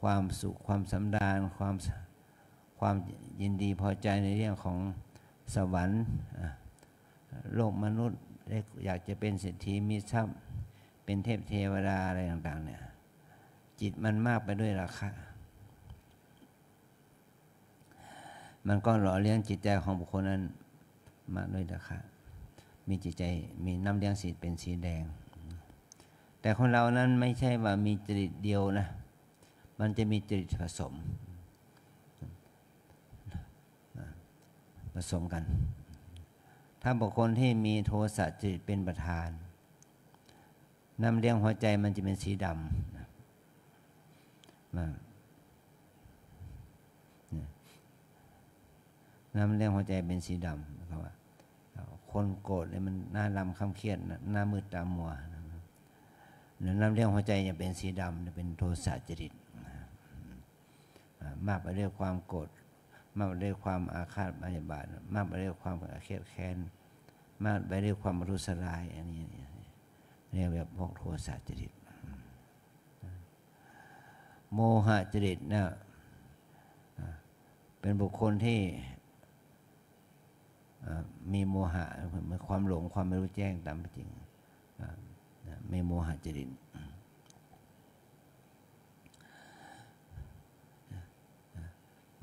ความสุขความสำราญความความยินดีพอใจในเรื่องของสวรรค์โลกมนุษย์อยากจะเป็นเศรษฐีมีทรัพย์เป็นเทพเทวดาอะไรต่างๆเนี่ยจิตมันมากไปด้วยราคะมันก็หล่อเลี้ยงจิตใจของบุคคลนั้นมากด้วยราคะมีจิตใจมีน้ำเลี้ยงสีเป็นสีแดงแต่คนเรานั้นไม่ใช่ว่ามีจริตเดียวนะมันจะมีจริตผสมผสมกันถ้าบุคคลที่มีโทสะจริตเป็นประธาน น้ำเลี้ยงหัวใจมันจะเป็นสีดำน้ำเลี้ยงหัวใจเป็นสีดำเขาว่าคนโกรธเลยมันหน้าดำข้ามเครียดหน้ามืดตามัวน้ำเลี้ยงหัวใจจะเป็นสีดำเป็นโทสะจริตมากไปด้วยความโกรธมากไปด้วยความอาฆาตพยาบาทมากไปด้วยความเครียดแค้นมากไปด้วยความรุษร้ายอันนี้เรียกแบบพวกโทสะจริตโมหะจริตเนี่ยเป็นบุคคลที่มีโมหะมีความหลงความไม่รู้แจ้งตามจริงมีโมหะจริต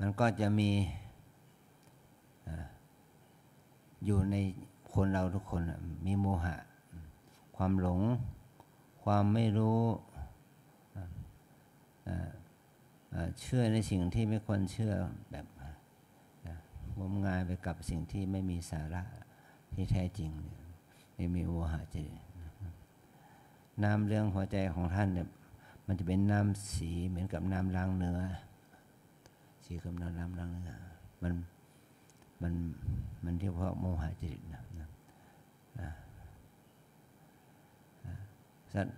มันก็จะมีอยู่ในคนเราทุกคนมีโมหะความหลงความไม่รู้เชื่อในสิ่งที่ไม่ควรเชื่อแบบงมงายไปกับสิ่งที่ไม่มีสาระที่แท้จริงไม่มีโมหะจริตน้ำเรื่องหัวใจของท่านเนี่ยมันจะเป็นน้ำสีเหมือนกับน้ำล้างเนื้อสีกับน้ำล้างเนื้อมันมันมันที่เพราะโมหะจริตนะ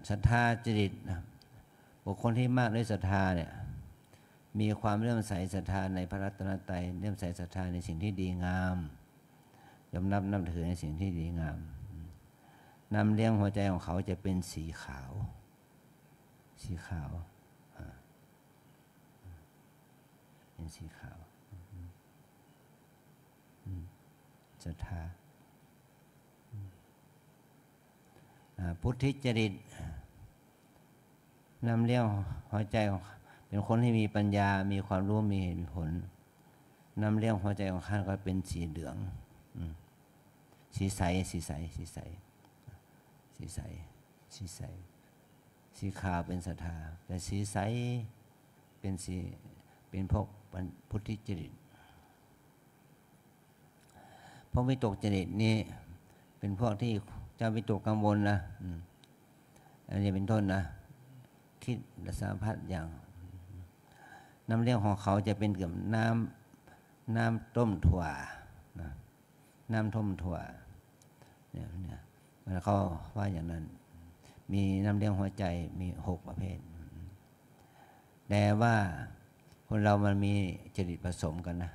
ศรัทธาจริตนะบุคคลที่มากด้วยศรัทธาเนี่ยมีความเลื่อมใสศรัทธาในพระรัตนตรัยเลื่อมใสศรัทธาในสิ่งที่ดีงามยอมรับนับถือในสิ่งที่ดีงามน้ำเลี้ยงหัวใจของเขาจะเป็นสีขาวสีขาวเป็นสีขาวศรัทธาพุทธิจริตน้ำเลี้ยงหัวใจของเป็นคนที่มีปัญญามีความรู้มีเหตุมีผลน้ำเลี้ยงหัวใจของท่านก็เป็นสีเหลืองสีใสสีใสสีใสสีใสสีใสสีขาวเป็นศรัทธาแต่สีใสเป็นสีเป็นพวกพุทธิจริตพวกวิตกจริตนี่เป็นพวกที่เจ้าวิตกกังวลนะอันนี้เป็นต้นนะคิดสารพัดอย่างน้ำเลี้ยงของเขาจะเป็นกับน้ำน้ำต้มถั่วน้ำต้มถั่วเนี่ยเนี่ยแล้วเขาว่าอย่างนั้นมีน้ำเลี้ยงหัวใจมีหกประเภทแต่ว่าคนเรามันมีจริตผสมกันนะ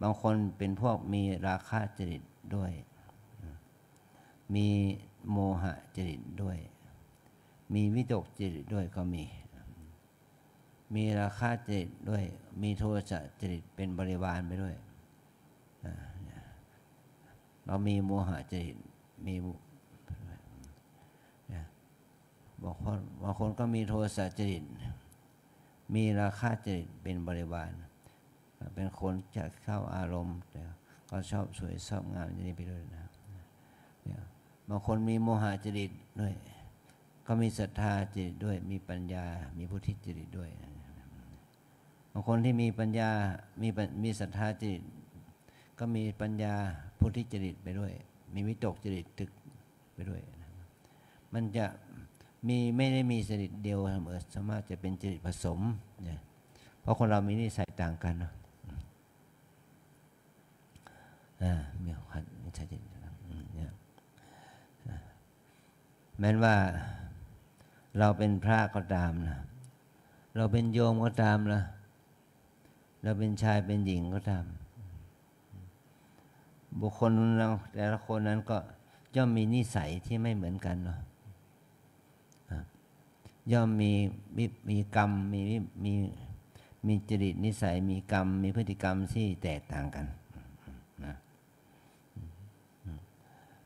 บางคนเป็นพวกมีราคะจริตด้วยมีโมหะจริตด้วยมีวิตกจริตด้วยก็มีมีราคะจริตด้วยมีโทสะจริตเป็นบริวารไปด้วยเรามีโมหะจริตมีบางคนบางคนก็มีโทสะจริตมีราคะจริตเป็นบริวารเป็นคนจะเข้าอารมณ์แต่ก็ชอบสวยชอบงามอย่างนี้ไปด้วยนะบางคนมีโมหะจริตด้วยก็มีศรัทธาจริตด้วยมีปัญญามีพุทธิจริตด้วยบางคนที่มีปัญญามีมีศรัทธาจริตก็มีปัญญาพุทธิจริตไปด้วยมีวิตกจริตตึกไปด้วยมันจะมีไม่ได้มีจริตเดียวเสมอสามารถจะเป็นจริตผสมเนี่ยเพราะคนเรามีนิสัยต่างกันเนาะอ่ามีความนิสัยจริตเนี่ยแม้ว่าเราเป็นพระก็ตามนะเราเป็นโยมก็ตามนะเราเป็นชายเป็นหญิงก็ตามบุคคลเราแต่ละคนนั้นก็ย่อมมีนิสัยที่ไม่เหมือนกันเนาะย่อมมีมีกรรมมีมีมีจริตนิสัยมีกรรมมีพฤติกรรมที่แตกต่างกันนะ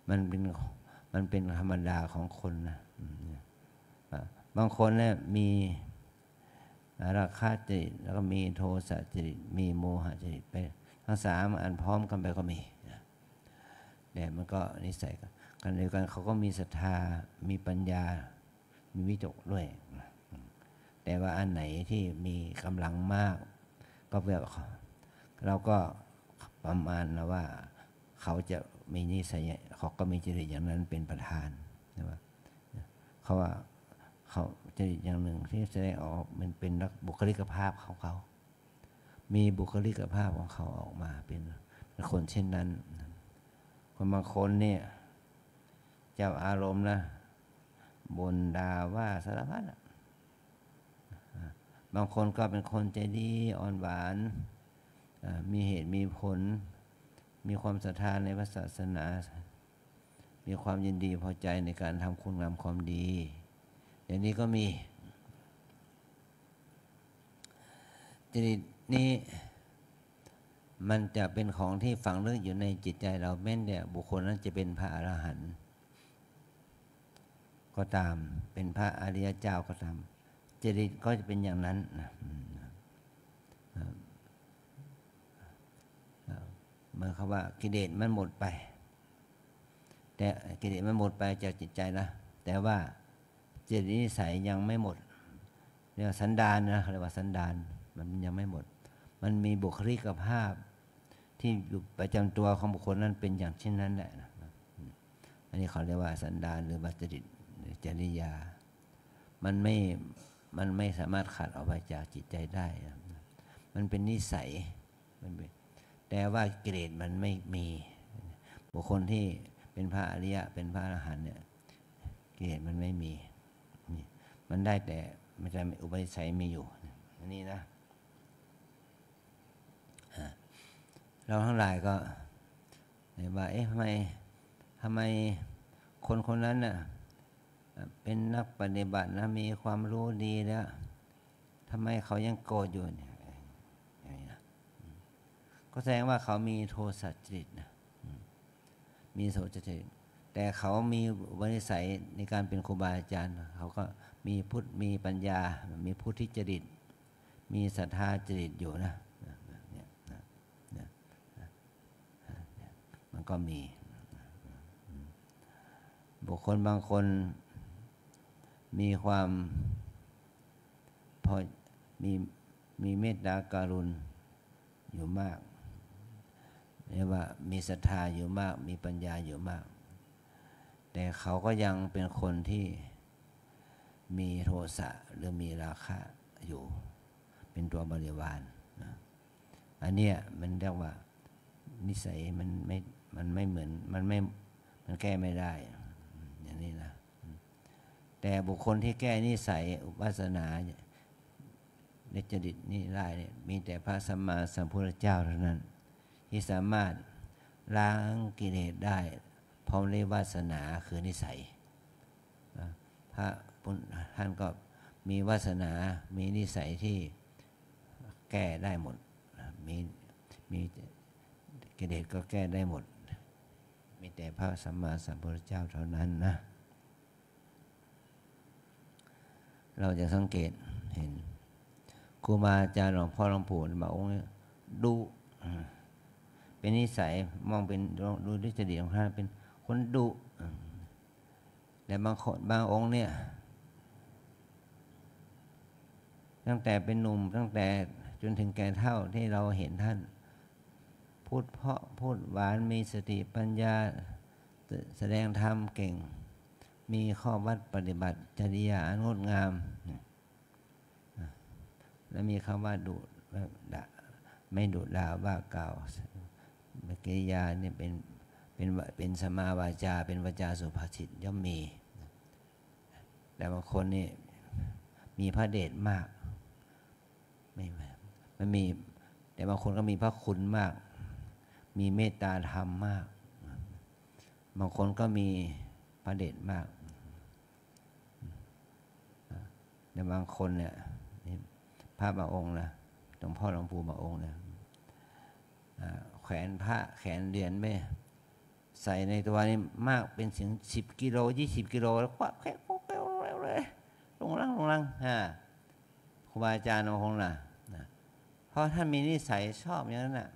มันเป็นมันเป็นธรรมดาของคนนะบางคนเนี่ยมีราคะจริตแล้วก็มีโทสะจริตมีโมหะจริตไปทั้งสามอันพร้อมกันไปก็มีแต่มันก็นิสัยกันเดียวกันเขาก็มีศรัทธามีปัญญามีวิตกด้วยแต่ว่าอันไหนที่มีกำลังมากก็แบบเราก็ประมาณนะว่าเขาจะมีนิสัยเขาก็มีจริตอย่างนั้นเป็นประธานนะว่า เขาว่าเขาจริตอย่างหนึ่งที่แสดงออกมันเป็นบุคลิกภาพของเขามีบุคลิกภาพของเขาออกมาเป็นคนเช่นนั้นคนบางคนเนี่ยเจ้าอารมณ์นะบ่นด่าว่าสารพัดบางคนก็เป็นคนใจดีอ่อนหวานมีเหตุมีผลมีความศรัทธาในพระศาสนามีความยินดีพอใจในการทำคุณงามความดีอย่างนี้ก็มีจริตนี้มันจะเป็นของที่ฝังลึกอยู่ในจิตใจเราแม้แต่บุคคลนั้นจะเป็นพระอรหันต์ก็ตามเป็นพระอริยเจ้าก็ตามจริตก็จะเป็นอย่างนั้นเมื่อเขาว่ากิเลสมันหมดไปแต่กิเลสมันหมดไปจากจิตใจนะแต่ว่าจริตนิสัยยังไม่หมดเรียกว่าสันดานนะเรียกว่าสันดานมันยังไม่หมดมันมีบุคลิกภาพที่อยู่ประจำตัวของบุคคลนั้นเป็นอย่างเช่นนั้นแหละอันนี้เขาเรียกว่าสันดานหรือบัจริตหรือจริยามันไม่มันไม่สามารถขัดออกไปจากจิตใจได้มันเป็นนิสัยมันเป็นแต่ว่ากิเลสมันไม่มีบุคคลที่เป็นพระอริยะเป็นพระอรหันต์เนี่ยกิเลสมันไม่มีมันได้แต่มันจะอุปนิสัยมีอยู่อันนี้นะเราทั้งหลายก็ว่าเอ๊ะทำไมทำไมคนคนนั้นน่ะเป็นนักปฏิบัตินะมีความรู้ดีแล้วทำไมเขายังโกรธอยู่เนี่ยก็แสดงว่าเขามีโทสะจริตนะมีโทสะจริตแต่เขามีอุปนิสัยในการเป็นครูบาอาจารย์เขาก็มีพุทธมีปัญญามีพุทธิจริตมีศรัทธาจริตอยู่นะมันก็มีบุคคลบางคนมีความพอมีมีเมตตาการุณอยู่มากเรียกว่ามีศรัทธาอยู่มากมีปัญญาอยู่มากแต่เขาก็ยังเป็นคนที่มีโทสะหรือมีราคะอยู่เป็นตัวบริวารอันเนี้ยมันเรียกว่านิสัยมันไม่มันไม่เหมือนมันไม่มันแก้ไม่ได้อย่างนี้นะแต่บุคคลที่แก้นิสัยอุปาสนาในจริตนี่ได้เนี่ยมีแต่พระสัมมาสัมพุทธเจ้าเท่านั้นที่สามารถล้างกิเลสได้พร้อมด้วยวาสนาคือนิสัยพระท่านก็มีวาสนามีนิสัยที่แก้ได้หมดมีมีกิเลสก็แก้ได้หมดมีแต่พระสัมมาสัมพุทธเจ้าเท่านั้นนะเราจะสังเกตเห็นครูบาอาจารย์หลวงพ่อหลวงปู่บอกองค์ดุเป็นนิสัยมองเป็นดูด้วยจริตของท่านเป็นคนดุแต่บางคนบางองค์เนี่ยตั้งแต่เป็นหนุ่มตั้งแต่จนถึงแก่เฒ่าที่เราเห็นท่านพูดเพราะพูดหวานมีสติปัญญาแสดงธรรมเก่งมีข้อวัดปฏิบัติจริยางดงามและมีคำว่าดุไม่ดุด่าว่ากล่าวกิริยาเนี่ยเป็นเป็นเป็นสมาวาจาเป็นวาจาสุภาษิตย่อมมีแต่บางคนนี่มีพระเดชมากไม่มันมีแต่บางคนก็มีพระคุณมากมีเมตตาธรรมมากบางคนก็มีพระเดชมากแต่บางคนเนี่ยพระบางองค์นะหลวงพ่อหลวงปู่บางองค์นะแขวนพระแขวนเหรียญไม่ใส่ในตัวนี้มากเป็นถึงสิบกิโลยี่สิบกิโลแล้วคว้าแขวนโค้งเลยลงล่างลงล่างฮะครูบาอาจารย์องค์นะเพราะท่านมีนิสัยชอบอย่างนั้นน่ะ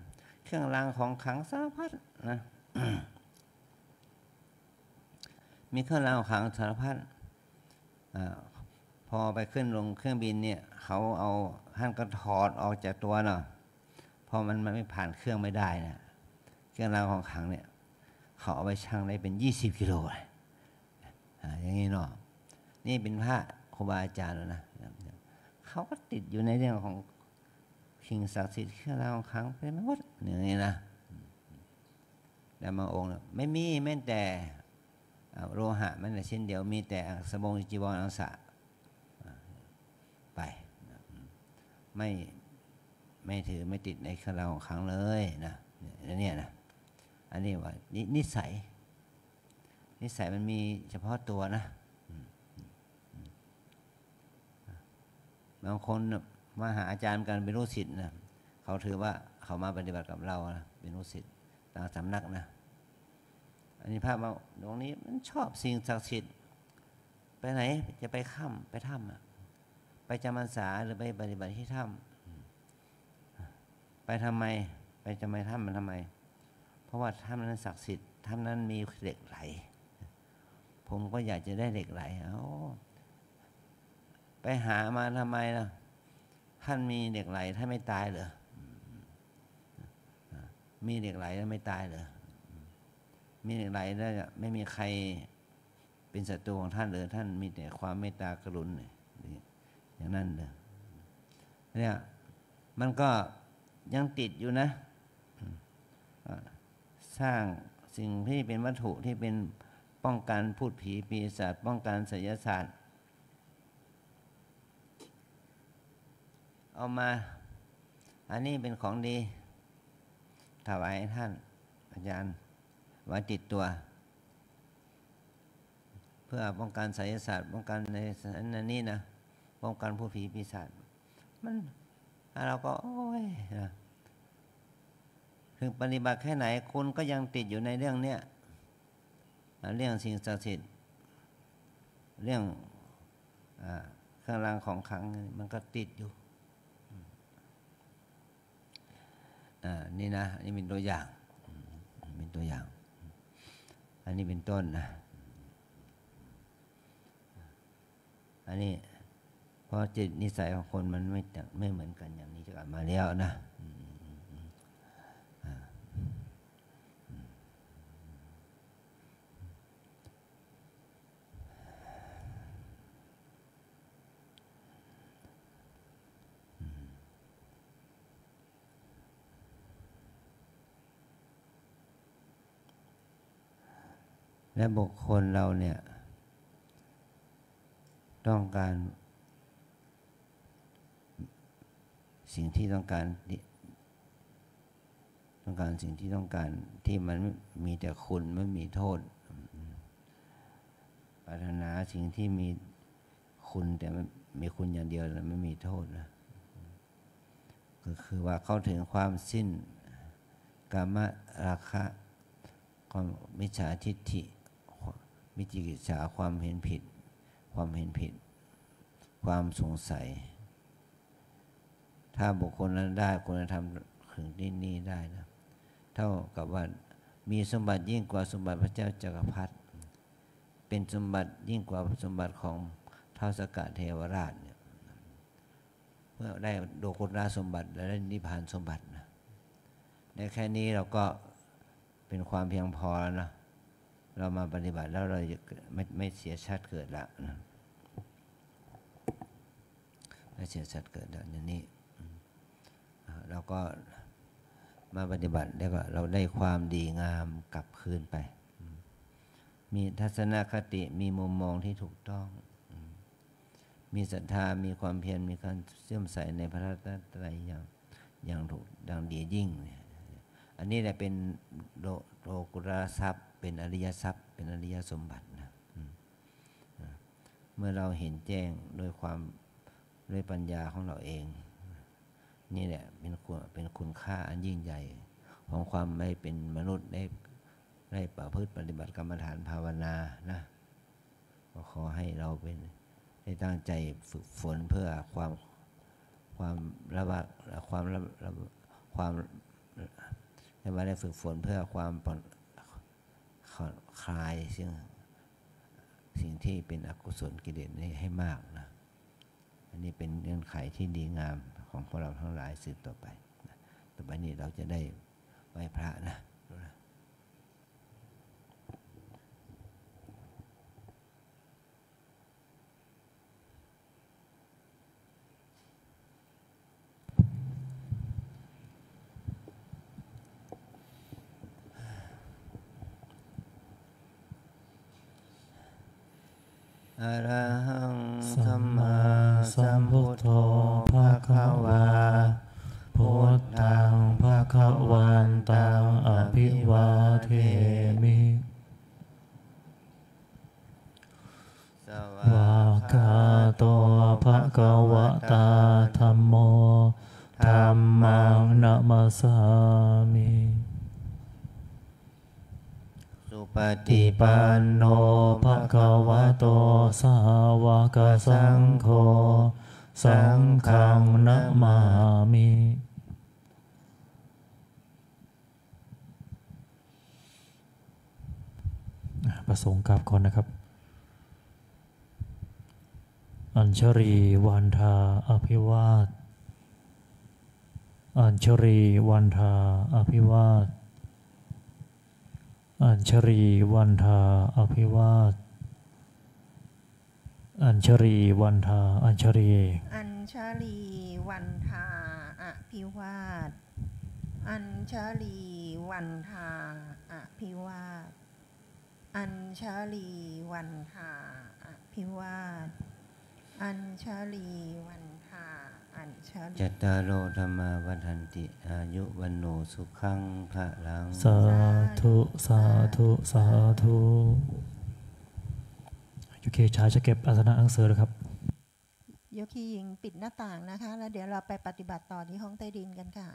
เครื่องรางของขลังสารพัดนะมีเครื่องรางของขลังสารพัดพอไปขึ้นลงเครื่องบินเนี่ยเขาเอาท่านก็ถอดออกจากตัวเนาะพอมันมันไม่ผ่านเครื่องไม่ได้นะเครื่องรางของขลังเนี่ยเขาเอาไปชั่งได้เป็นยี่สิบกิโลเลยอย่างนี้เนาะ นี่เป็นพระครูบาอาจารย์แล้วนะเขาก็ติดอยู่ในเรื่องของสิ่งศักดิ์สิทธิ์ที่เราครั้งเป็นวัดอย่างนี้นะแต่มาองค์ไม่มีแม้แต่โลหะมันแต่เช่นเดียวมีแต่สบงจีวรอังสะไปไม่ไม่ถือไม่ติดในเราครั้งเลยนะเนี่ยนะอันนี้ว่า น, นิสัยนิสัยมันมีเฉพาะตัวนะบางคนมาหาอาจารย์กันเป็นลูกศิษย์นะเขาถือว่าเขามาปฏิบัติกับเรานะเป็นลูกศิษย์ต่างสำนักนะอันนี้ภาพมาตรงนี้มันชอบสิ่งศักดิ์สิทธิ์ไปไหนจะไปค่ำไปถ้ำไปจำพรรษาหรือไปปฏิบัติที่ถ้ำไปทำไมไปทำไมถ้ำมันทำไมเพราะว่าถ้ำนั้นศักดิ์สิทธิ์ถ้ำนั้นมีเหล็กไหลผมก็อยากจะได้เหล็กไหลโอ้ไปหามาทำไมล่ะท่านมีเหล็กไหลท่านไม่ตายเหรอมีเหล็กไหลแล้วไม่ตายเหรอมีเหล็กไหลแล้วไม่มีใครเป็นศัตรูของท่านเลยท่านมีแต่ความเมตตากรุณาอย่างนั้นเลยเนี่ยมันก็ยังติดอยู่นะสร้างสิ่งที่เป็นวัตถุที่เป็นป้องกันพูดผีปีศาจป้องกันไสยศาสตร์เอามาอันนี้เป็นของดีถวายให้ท่านอาจารย์ไว้ติดตัวเพื่อป้องกันไสยศาสตร์ป้องกันในอันนี้นะป้องกันพูดผีปีศาจมันเราก็โอ้ยนะถึงปฏิบัติแค่ไหนคุณก็ยังติดอยู่ในเรื่องเนี้ยเรื่องสิ่งศักดิ์สิทธิ์เรื่องเครื่องรางของขลังมันก็ติดอยู่นี่นะนี่เป็นตัวอย่างเป็นตัวอย่างอันนี้เป็นต้นนะอันนี้เพราะจิตนิสัยของคนมันไม่ไม่เหมือนกันอย่างนี้จะกลับมาแล้วนะและบุคคลเราเนี่ยต้องการสิ่งที่ต้องการต้องการสิ่งที่ต้องการที่มันมีแต่คุณไม่มีโทษปรารถนาสิ่งที่มีคุณแต่มันมีคุณอย่างเดียวแล้วไม่มีโทษนะก็คือว่าเข้าถึงความสิ้นกามราคะความมิจฉาทิฏฐิมิจิกิจฉาความเห็นผิดความเห็นผิดความสงสัยถ้าบุคคลนั้นได้คุณธรรมถึงที่นี่ได้นะเท่ากับว่ามีสมบัติยิ่งกว่าสมบัติพระเจ้าจักรพรรดิเป็นสมบัติยิ่งกว่าสมบัติของท้าวสักกะเทวราชเนี่ยเมื่อได้โลกุตระสมบัติและได้นิพพานสมบัตินะในแค่นี้เราก็เป็นความเพียงพอแล้วนะเรามาปฏิบัติแล้วเราจะไม่ไม่เสียชาติเกิดละนะไม่เสียชาติเกิดแล้วอย่างนี้เราก็มาปฏิบัติแล้วก็เราได้ความดีงามกลับคืนไปมีทัศนคติมีมุมมองที่ถูกต้องมีศรัทธามีความเพียรมีการเชื่อมใสในพระรัตนตรัยอย่างอย่างถูกอย่างดียิ่งอันนี้แหละเป็นโลกุตระทรัพย์เป็นอริยทรัพย์เป็นอริยสมบัตินะเมื่อเราเห็นแจ้งโดยความด้วยปัญญาของเราเองนี่แหละเป็นคุณเป็นคุณค่าอันยิ่งใหญ่ของความได้เป็นมนุษย์ได้ได้ประพฤติปฏิบัติกรรมฐานภาวนานะก็ขอให้เราเป็นได้ตั้งใจฝึกฝนเพื่อความความระบะความระความแต่ว่าได้ฝึกฝนเพื่อความผ่อนคลายซึ่งสิ่งที่เป็นอกุศลกิเลสนี้ให้มากนะอันนี้เป็นเงื่อนไขที่ดีงามของพวกเราทั้งหลายสืบต่อไปนะต่อไปนี้เราจะได้ไหว้พระนะ อรหังสัมมาสัมพุทโธภะคะวาพุทธังภะคะวันตังอภิวาเทมิสวากาโตภะคะวะตาธัมโมธัมมังนะมัสสามิสุปฏิปันโนภะคะวะโตสาวกสังโฆสังฆังนะมามิประสงค์กราบก่อนนะครับอัญชรีวันทาอภิวาทอัญชรีวันทาอภิวาทอัญชรีวันทาอภิวาทอัญชรีวันทาอัญชรีอัญชรีวันทาอภิวาทอัญชรีวันทาอภิวาทอัญชรีวันทาอภิวาทอัญชลีวันทาอัญชลีจัตตาโรธรรมาวัฏันติอายุวันโนสุขังพระลังสาธุสาธุสาธุโยคีชายจะเก็บอาสนะอังเสอร์ครับโยคีหญิงปิดหน้าต่างนะคะแล้วเดี๋ยวเราไปปฏิบัติต่อที่ห้องใต้ดินกันค่ะ